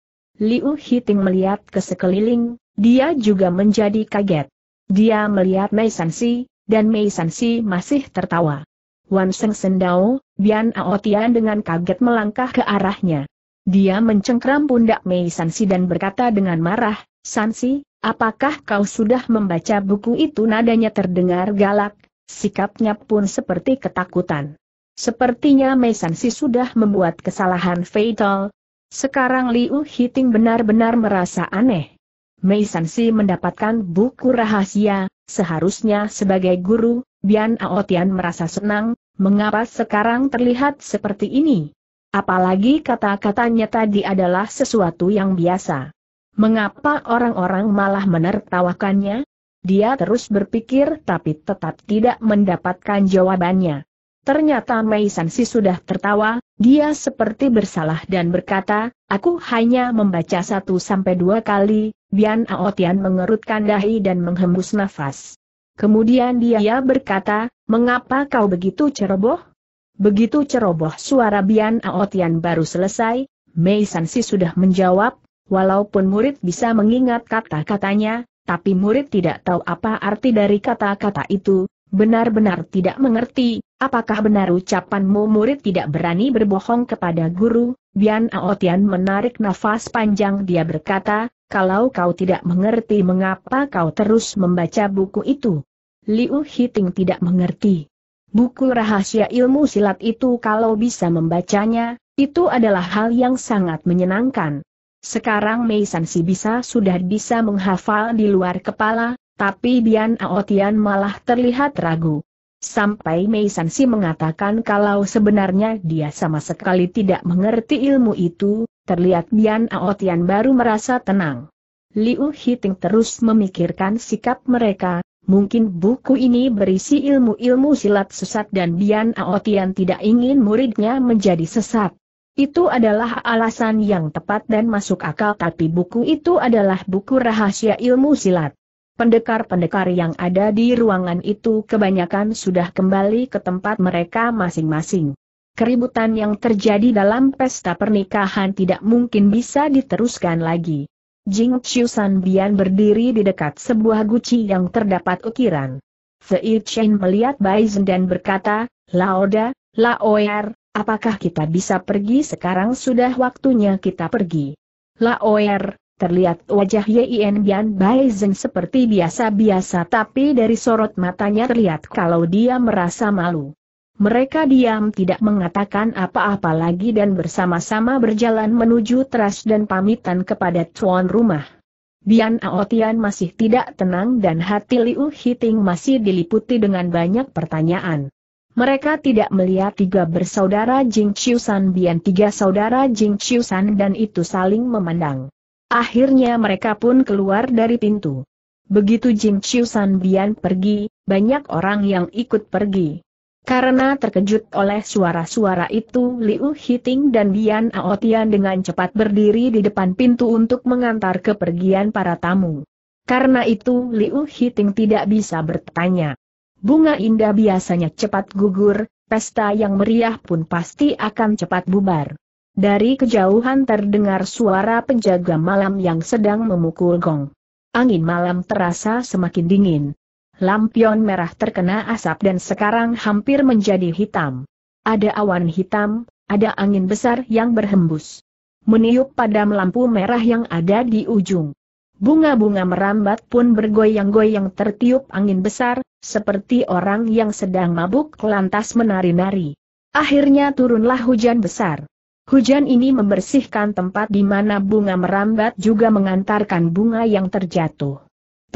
Liu Hiting melihat ke sekeliling, dia juga menjadi kaget. Dia melihat Mei Sanxi, dan Mei Sanxi masih tertawa. Wan Seng Sendao, Bian Aotian dengan kaget melangkah ke arahnya. Dia mencengkram pundak Mei Sanxi dan berkata dengan marah, Sanxi, apakah kau sudah membaca buku itu? Nadanya terdengar galak, sikapnya pun seperti ketakutan. Sepertinya Mei Sanxi sudah membuat kesalahan fatal. Sekarang Liu Hiting benar-benar merasa aneh. Mei Sanxi mendapatkan buku rahasia, seharusnya sebagai guru, Bian Aotian merasa senang. Mengapa sekarang terlihat seperti ini? Apalagi kata-katanya tadi adalah sesuatu yang biasa. Mengapa orang-orang malah menertawakannya? Dia terus berpikir tapi tetap tidak mendapatkan jawabannya. Ternyata Mei Sanxi sudah tertawa, dia seperti bersalah dan berkata, aku hanya membaca satu sampai dua kali. Bian Aotian mengerutkan dahi dan menghembus nafas. Kemudian dia berkata, mengapa kau begitu ceroboh? Begitu ceroboh? Suara Bian Aotian baru selesai, Mei Sanxi sudah menjawab, walaupun murid bisa mengingat kata-katanya, tapi murid tidak tahu apa arti dari kata-kata itu, benar-benar tidak mengerti. Apakah benar ucapanmu? Murid tidak berani berbohong kepada guru. Bian Aotian menarik nafas panjang, dia berkata, kalau kau tidak mengerti mengapa kau terus membaca buku itu? Liu Hiting tidak mengerti. Buku rahasia ilmu silat itu kalau bisa membacanya, itu adalah hal yang sangat menyenangkan. Sekarang Mei Sanxi bisa sudah bisa menghafal di luar kepala, tapi Bian Aotian malah terlihat ragu. Sampai Mei Sanxi mengatakan kalau sebenarnya dia sama sekali tidak mengerti ilmu itu. Terlihat Bian Aotian baru merasa tenang. Liu Hiting terus memikirkan sikap mereka, mungkin buku ini berisi ilmu-ilmu silat sesat dan Bian Aotian tidak ingin muridnya menjadi sesat. Itu adalah alasan yang tepat dan masuk akal, tapi buku itu adalah buku rahasia ilmu silat. Pendekar-pendekar yang ada di ruangan itu kebanyakan sudah kembali ke tempat mereka masing-masing. Keributan yang terjadi dalam pesta pernikahan tidak mungkin bisa diteruskan lagi. Yingchun Sanjian berdiri di dekat sebuah guci yang terdapat ukiran. Seri Chen melihat Bai Zhen dan berkata, Laoda, Laoer, apakah kita bisa pergi sekarang? Sudah waktunya kita pergi. Laoer, terlihat wajah Yan Bian Baisen seperti biasa-biasa tapi dari sorot matanya terlihat kalau dia merasa malu. Mereka diam tidak mengatakan apa-apa lagi dan bersama-sama berjalan menuju teras dan pamitan kepada tuan rumah. Bian Aotian masih tidak tenang dan hati Liu Hiting masih diliputi dengan banyak pertanyaan. Mereka tidak melihat tiga bersaudara Yingchun Sanjian, tiga saudara Yingchun San dan itu saling memandang. Akhirnya mereka pun keluar dari pintu. Begitu Yingchun Sanjian pergi, banyak orang yang ikut pergi. Karena terkejut oleh suara-suara itu, Liu Hiting dan Bian Aotian dengan cepat berdiri di depan pintu untuk mengantar kepergian para tamu. Karena itu Liu Hiting tidak bisa bertanya. Bunga indah biasanya cepat gugur, pesta yang meriah pun pasti akan cepat bubar. Dari kejauhan terdengar suara penjaga malam yang sedang memukul gong. Angin malam terasa semakin dingin. Lampion merah terkena asap dan sekarang hampir menjadi hitam. Ada awan hitam, ada angin besar yang berhembus. Meniup padam lampu merah yang ada di ujung. Bunga-bunga merambat pun bergoyang-goyang tertiup angin besar, seperti orang yang sedang mabuk lantas menari-nari. Akhirnya turunlah hujan besar. Hujan ini membersihkan tempat di mana bunga merambat juga mengantarkan bunga yang terjatuh.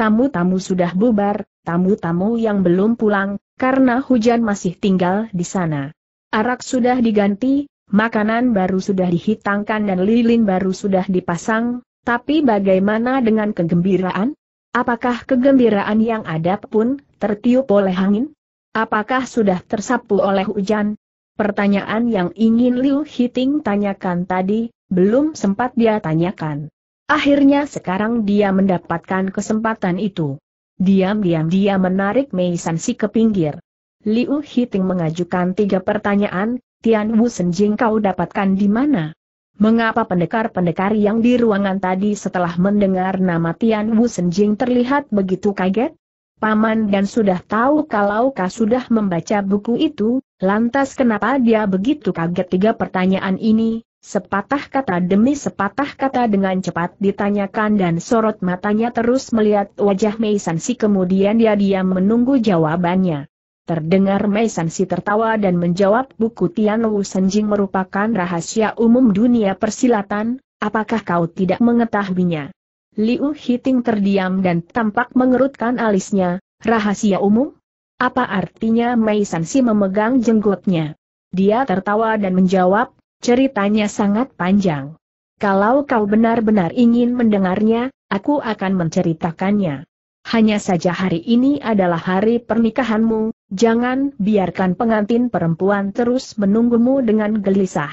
Tamu-tamu sudah bubar, tamu-tamu yang belum pulang, karena hujan masih tinggal di sana. Arak sudah diganti, makanan baru sudah dihitangkan dan lilin baru sudah dipasang, tapi bagaimana dengan kegembiraan? Apakah kegembiraan yang ada pun tertiup oleh angin? Apakah sudah tersapu oleh hujan? Pertanyaan yang ingin Liu Hiting tanyakan tadi, belum sempat dia tanyakan. Akhirnya sekarang dia mendapatkan kesempatan itu. Diam-diam dia menarik Mei Sanxi ke pinggir. Liu Hiting mengajukan tiga pertanyaan, Tian Wu Shen Jing kau dapatkan di mana? Mengapa pendekar-pendekar yang di ruangan tadi setelah mendengar nama Tian Wu Shen Jing terlihat begitu kaget? Paman dan sudah tahu kalau kau sudah membaca buku itu, lantas kenapa dia begitu kaget? Tiga pertanyaan ini, sepatah kata demi sepatah kata dengan cepat ditanyakan dan sorot matanya terus melihat wajah Mei Sanxi, kemudian dia diam menunggu jawabannya. Terdengar Mei Sanxi tertawa dan menjawab, buku Tian Wu Shen Jing merupakan rahasia umum dunia persilatan, apakah kau tidak mengetahuinya? Liu Hiting terdiam dan tampak mengerutkan alisnya. Rahasia umum? Apa artinya? Mei Sanxi memegang jenggotnya. Dia tertawa dan menjawab, ceritanya sangat panjang. Kalau kau benar-benar ingin mendengarnya, aku akan menceritakannya. Hanya saja hari ini adalah hari pernikahanmu, jangan biarkan pengantin perempuan terus menunggumu dengan gelisah.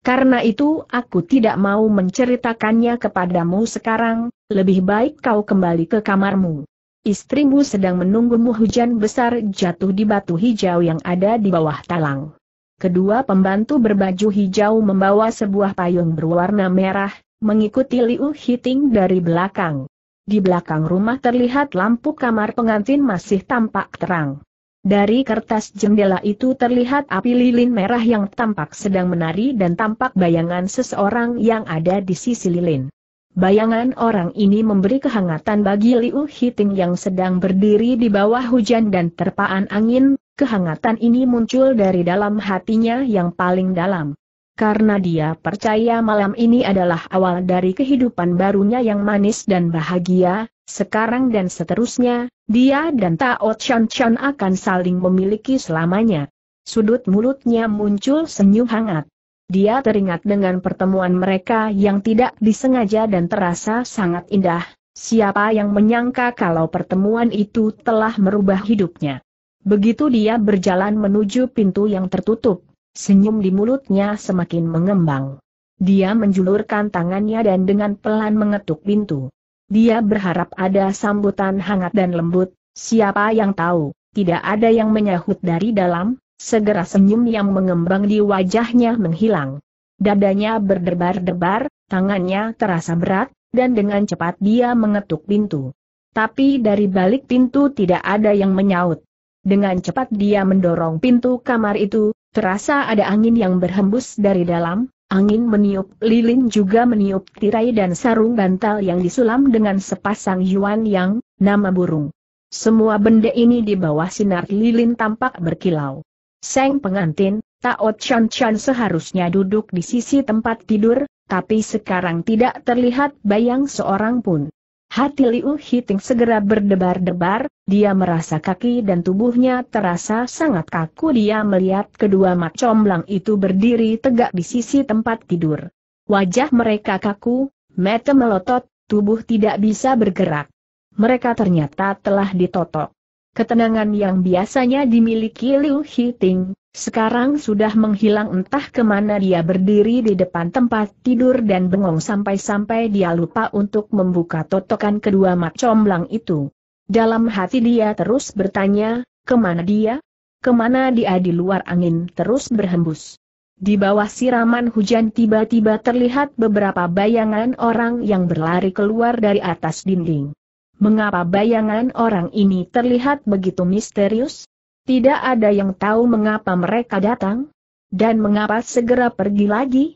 Karena itu aku tidak mau menceritakannya kepadamu sekarang, lebih baik kau kembali ke kamarmu. Istrimu sedang menunggumu. Hujan besar jatuh di batu hijau yang ada di bawah talang. Kedua pembantu berbaju hijau membawa sebuah payung berwarna merah, mengikuti Liu Hiting dari belakang. Di belakang rumah terlihat lampu kamar pengantin masih tampak terang. Dari kertas jendela itu terlihat api lilin merah yang tampak sedang menari dan tampak bayangan seseorang yang ada di sisi lilin. Bayangan orang ini memberi kehangatan bagi Liu Hiting yang sedang berdiri di bawah hujan dan terpaan angin. Kehangatan ini muncul dari dalam hatinya yang paling dalam. Karena dia percaya malam ini adalah awal dari kehidupan barunya yang manis dan bahagia. Sekarang dan seterusnya, dia dan Tao Chan Chan akan saling memiliki selamanya. Sudut mulutnya muncul senyum hangat. Dia teringat dengan pertemuan mereka yang tidak disengaja dan terasa sangat indah. Siapa yang menyangka kalau pertemuan itu telah merubah hidupnya. Begitu dia berjalan menuju pintu yang tertutup, senyum di mulutnya semakin mengembang. Dia menjulurkan tangannya dan dengan pelan mengetuk pintu. Dia berharap ada sambutan hangat dan lembut, siapa yang tahu, tidak ada yang menyahut dari dalam, segera senyum yang mengembang di wajahnya menghilang. Dadanya berdebar-debar, tangannya terasa berat, dan dengan cepat dia mengetuk pintu. Tapi dari balik pintu tidak ada yang menyaut. Dengan cepat dia mendorong pintu kamar itu, terasa ada angin yang berhembus dari dalam. Angin meniup lilin juga meniup tirai dan sarung bantal yang disulam dengan sepasang yuan yang, nama burung. Semua benda ini di bawah sinar lilin tampak berkilau. Sang pengantin, Tao Chan Chan seharusnya duduk di sisi tempat tidur, tapi sekarang tidak terlihat bayang seorang pun. Hati Liu Hiting segera berdebar-debar, dia merasa kaki dan tubuhnya terasa sangat kaku. Dia melihat kedua mak comblang itu berdiri tegak di sisi tempat tidur. Wajah mereka kaku, mata melotot, tubuh tidak bisa bergerak. Mereka ternyata telah ditotok. Ketenangan yang biasanya dimiliki Liu Hiting, sekarang sudah menghilang entah kemana. Dia berdiri di depan tempat tidur dan bengong sampai-sampai dia lupa untuk membuka totokan kedua mak comblang itu. Dalam hati dia terus bertanya, kemana dia? Kemana dia? Di luar angin terus berhembus. Di bawah siraman hujan tiba-tiba terlihat beberapa bayangan orang yang berlari keluar dari atas dinding. Mengapa bayangan orang ini terlihat begitu misterius? Tidak ada yang tahu mengapa mereka datang, dan mengapa segera pergi lagi.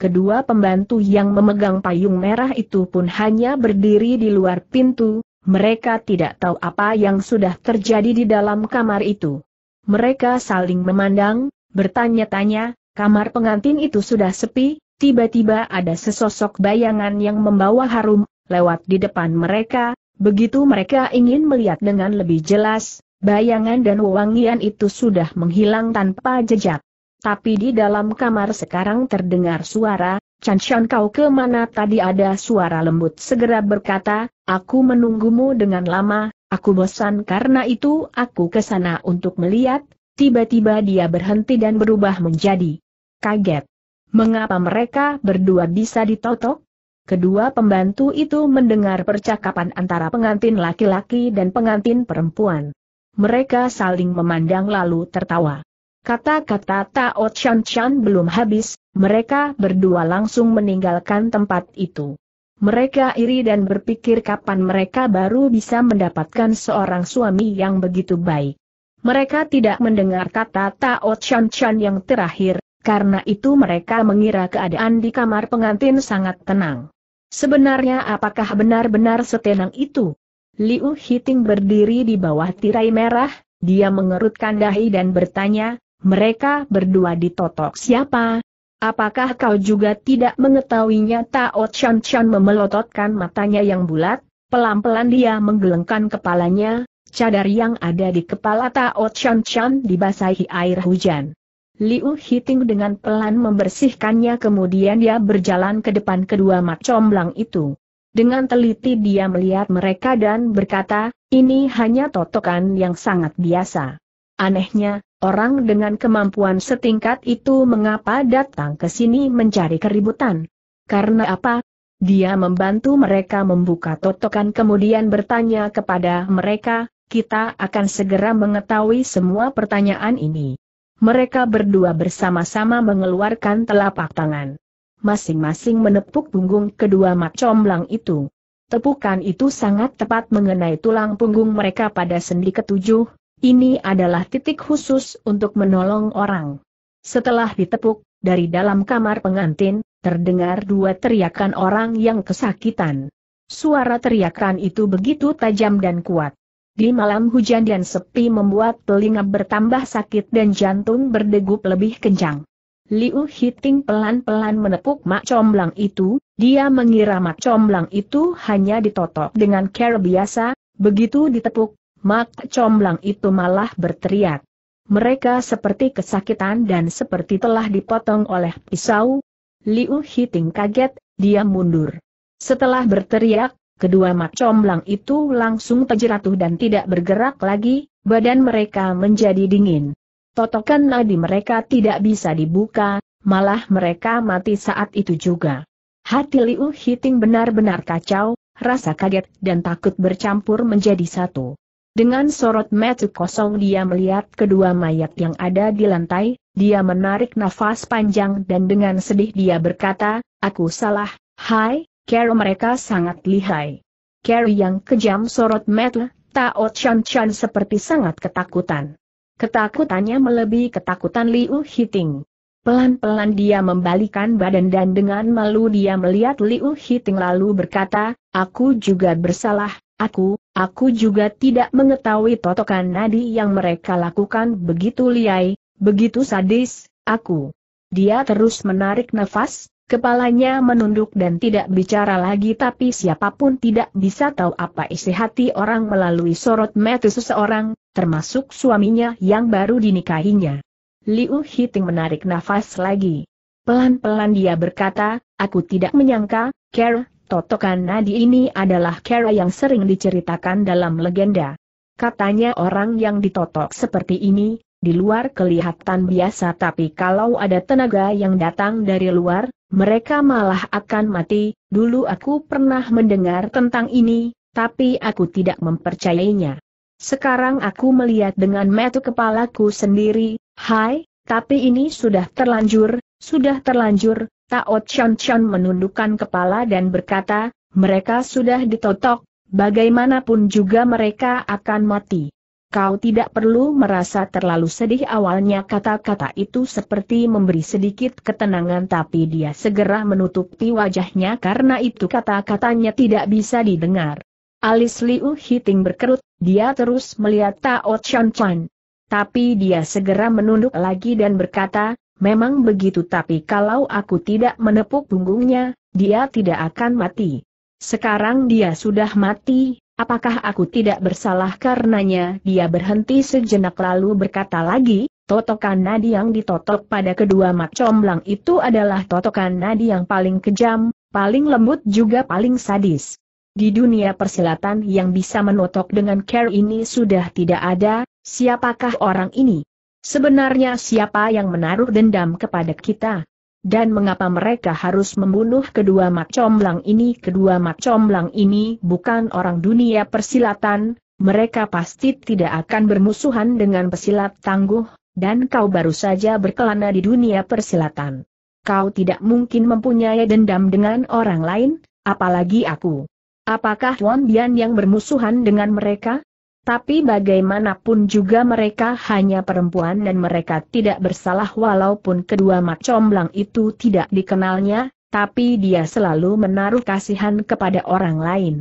Kedua pembantu yang memegang payung merah itu pun hanya berdiri di luar pintu, mereka tidak tahu apa yang sudah terjadi di dalam kamar itu. Mereka saling memandang, bertanya-tanya. Kamar pengantin itu sudah sepi, tiba-tiba ada sesosok bayangan yang membawa harum, lewat di depan mereka. Begitu mereka ingin melihat dengan lebih jelas, bayangan dan wangian itu sudah menghilang tanpa jejak. Tapi di dalam kamar sekarang terdengar suara, "Chan Chan, kau kemana?" Tadi ada suara lembut segera berkata, "Aku menunggumu dengan lama, aku bosan karena itu aku ke sana untuk melihat." Tiba-tiba dia berhenti dan berubah menjadi kaget. Mengapa mereka berdua bisa ditotok? Kedua pembantu itu mendengar percakapan antara pengantin laki-laki dan pengantin perempuan. Mereka saling memandang lalu tertawa. Kata-kata Tao Chan Chan belum habis, mereka berdua langsung meninggalkan tempat itu. Mereka iri dan berpikir kapan mereka baru bisa mendapatkan seorang suami yang begitu baik. Mereka tidak mendengar kata Tao Chan Chan yang terakhir, karena itu mereka mengira keadaan di kamar pengantin sangat tenang. Sebenarnya apakah benar-benar setenang itu? Liu Hiting berdiri di bawah tirai merah, dia mengerutkan dahi dan bertanya, mereka berdua ditotok siapa? Apakah kau juga tidak mengetahuinya? Tao Chan Chan memelototkan matanya yang bulat, pelan-pelan dia menggelengkan kepalanya. Cadar yang ada di kepala Tao Chan Chan dibasahi air hujan. Liu Hiting dengan pelan membersihkannya, kemudian dia berjalan ke depan kedua mat comblang itu. Dengan teliti dia melihat mereka dan berkata, ini hanya totokan yang sangat biasa. Anehnya, orang dengan kemampuan setingkat itu mengapa datang ke sini mencari keributan? Karena apa? Dia membantu mereka membuka totokan kemudian bertanya kepada mereka, kita akan segera mengetahui semua pertanyaan ini. Mereka berdua bersama-sama mengeluarkan telapak tangan. Masing-masing menepuk punggung kedua mat comblang itu. Tepukan itu sangat tepat mengenai tulang punggung mereka pada sendi ketujuh. Ini adalah titik khusus untuk menolong orang. Setelah ditepuk, dari dalam kamar pengantin, terdengar dua teriakan orang yang kesakitan. Suara teriakan itu begitu tajam dan kuat. Di malam hujan dan sepi membuat telinga bertambah sakit dan jantung berdegup lebih kencang. Liu Hiting pelan-pelan menepuk mak comblang itu, dia mengira mak comblang itu hanya ditotok dengan cara biasa, begitu ditepuk, mak comblang itu malah berteriak. Mereka seperti kesakitan dan seperti telah dipotong oleh pisau. Liu Hiting kaget, dia mundur. Setelah berteriak, kedua mak comblang itu langsung terjatuh dan tidak bergerak lagi, badan mereka menjadi dingin. Totokan nadi mereka tidak bisa dibuka, malah mereka mati saat itu juga. Hati Liu Hiting benar-benar kacau, rasa kaget dan takut bercampur menjadi satu. Dengan sorot mata kosong dia melihat kedua mayat yang ada di lantai, dia menarik nafas panjang dan dengan sedih dia berkata, aku salah, hai. Cara mereka sangat lihai. Cara yang kejam. Sorot mata Tao Chan Chan seperti sangat ketakutan. Ketakutannya melebihi ketakutan Liu Hiting. Pelan-pelan dia membalikan badan dan dengan malu dia melihat Liu Hiting lalu berkata, aku juga bersalah, aku, aku juga tidak mengetahui totokan nadi yang mereka lakukan begitu lihai, begitu sadis, aku. Dia terus menarik nafas. Kepalanya menunduk dan tidak bicara lagi, tapi siapapun tidak bisa tahu apa isi hati orang melalui sorot mata seseorang, termasuk suaminya yang baru dinikahinya. Liu Hiting menarik nafas lagi. Pelan-pelan dia berkata, aku tidak menyangka, cara totokan nadi ini adalah cara yang sering diceritakan dalam legenda. Katanya orang yang ditotok seperti ini, di luar kelihatan biasa tapi kalau ada tenaga yang datang dari luar, mereka malah akan mati. Dulu aku pernah mendengar tentang ini, tapi aku tidak mempercayainya. Sekarang aku melihat dengan mata kepalaku sendiri, hai, tapi ini sudah terlanjur, Sudah terlanjur, Tao Chan Chan menundukkan kepala dan berkata, mereka sudah ditotok, bagaimanapun juga mereka akan mati. Kau tidak perlu merasa terlalu sedih. Awalnya kata-kata itu seperti memberi sedikit ketenangan, tapi dia segera menutupi wajahnya karena itu kata-katanya tidak bisa didengar. Alis Liu Hiting berkerut, dia terus melihat Tao Chan Chan. Tapi dia segera menunduk lagi dan berkata, memang begitu, tapi kalau aku tidak menepuk punggungnya, dia tidak akan mati. Sekarang dia sudah mati, apakah aku tidak bersalah karenanya? Dia berhenti sejenak lalu berkata lagi, totokan nadi yang ditotok pada kedua mat comblang itu adalah totokan nadi yang paling kejam, paling lembut juga paling sadis. Di dunia persilatan yang bisa menotok dengan care ini sudah tidak ada, siapakah orang ini? Sebenarnya siapa yang menaruh dendam kepada kita? Dan mengapa mereka harus membunuh kedua mat comblang ini? Kedua mat comblang ini bukan orang dunia persilatan, mereka pasti tidak akan bermusuhan dengan pesilat tangguh, dan kau baru saja berkelana di dunia persilatan. Kau tidak mungkin mempunyai dendam dengan orang lain, apalagi aku. Apakah Wan Bian yang bermusuhan dengan mereka? Tapi bagaimanapun juga mereka hanya perempuan dan mereka tidak bersalah. Walaupun kedua mat comblang itu tidak dikenalnya, tapi dia selalu menaruh kasihan kepada orang lain.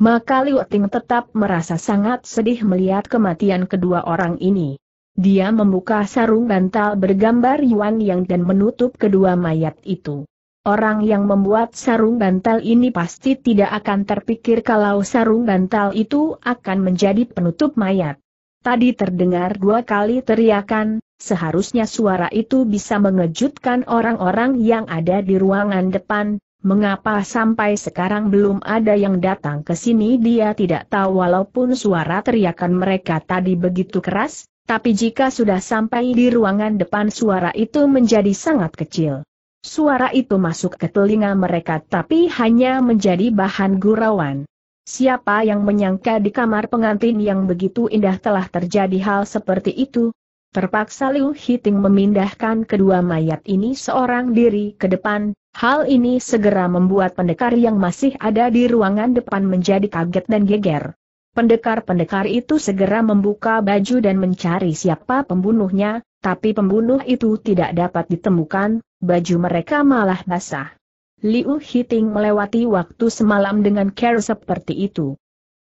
Maka Liu Ting tetap merasa sangat sedih melihat kematian kedua orang ini. Dia membuka sarung bantal bergambar Yuan Yang dan menutup kedua mayat itu. Orang yang membuat sarung bantal ini pasti tidak akan terpikir kalau sarung bantal itu akan menjadi penutup mayat. Tadi terdengar dua kali teriakan, seharusnya suara itu bisa mengejutkan orang-orang yang ada di ruangan depan. Mengapa sampai sekarang belum ada yang datang ke sini? Dia tidak tahu, walaupun suara teriakan mereka tadi begitu keras, tapi jika sudah sampai di ruangan depan suara itu menjadi sangat kecil. Suara itu masuk ke telinga mereka tapi hanya menjadi bahan gurauan. Siapa yang menyangka di kamar pengantin yang begitu indah telah terjadi hal seperti itu? Terpaksa Liu Hiting memindahkan kedua mayat ini seorang diri ke depan. Hal ini segera membuat pendekar yang masih ada di ruangan depan menjadi kaget dan geger. Pendekar-pendekar itu segera membuka baju dan mencari siapa pembunuhnya, tapi pembunuh itu tidak dapat ditemukan. Baju mereka malah basah. Liu Hiting melewati waktu semalam dengan care seperti itu.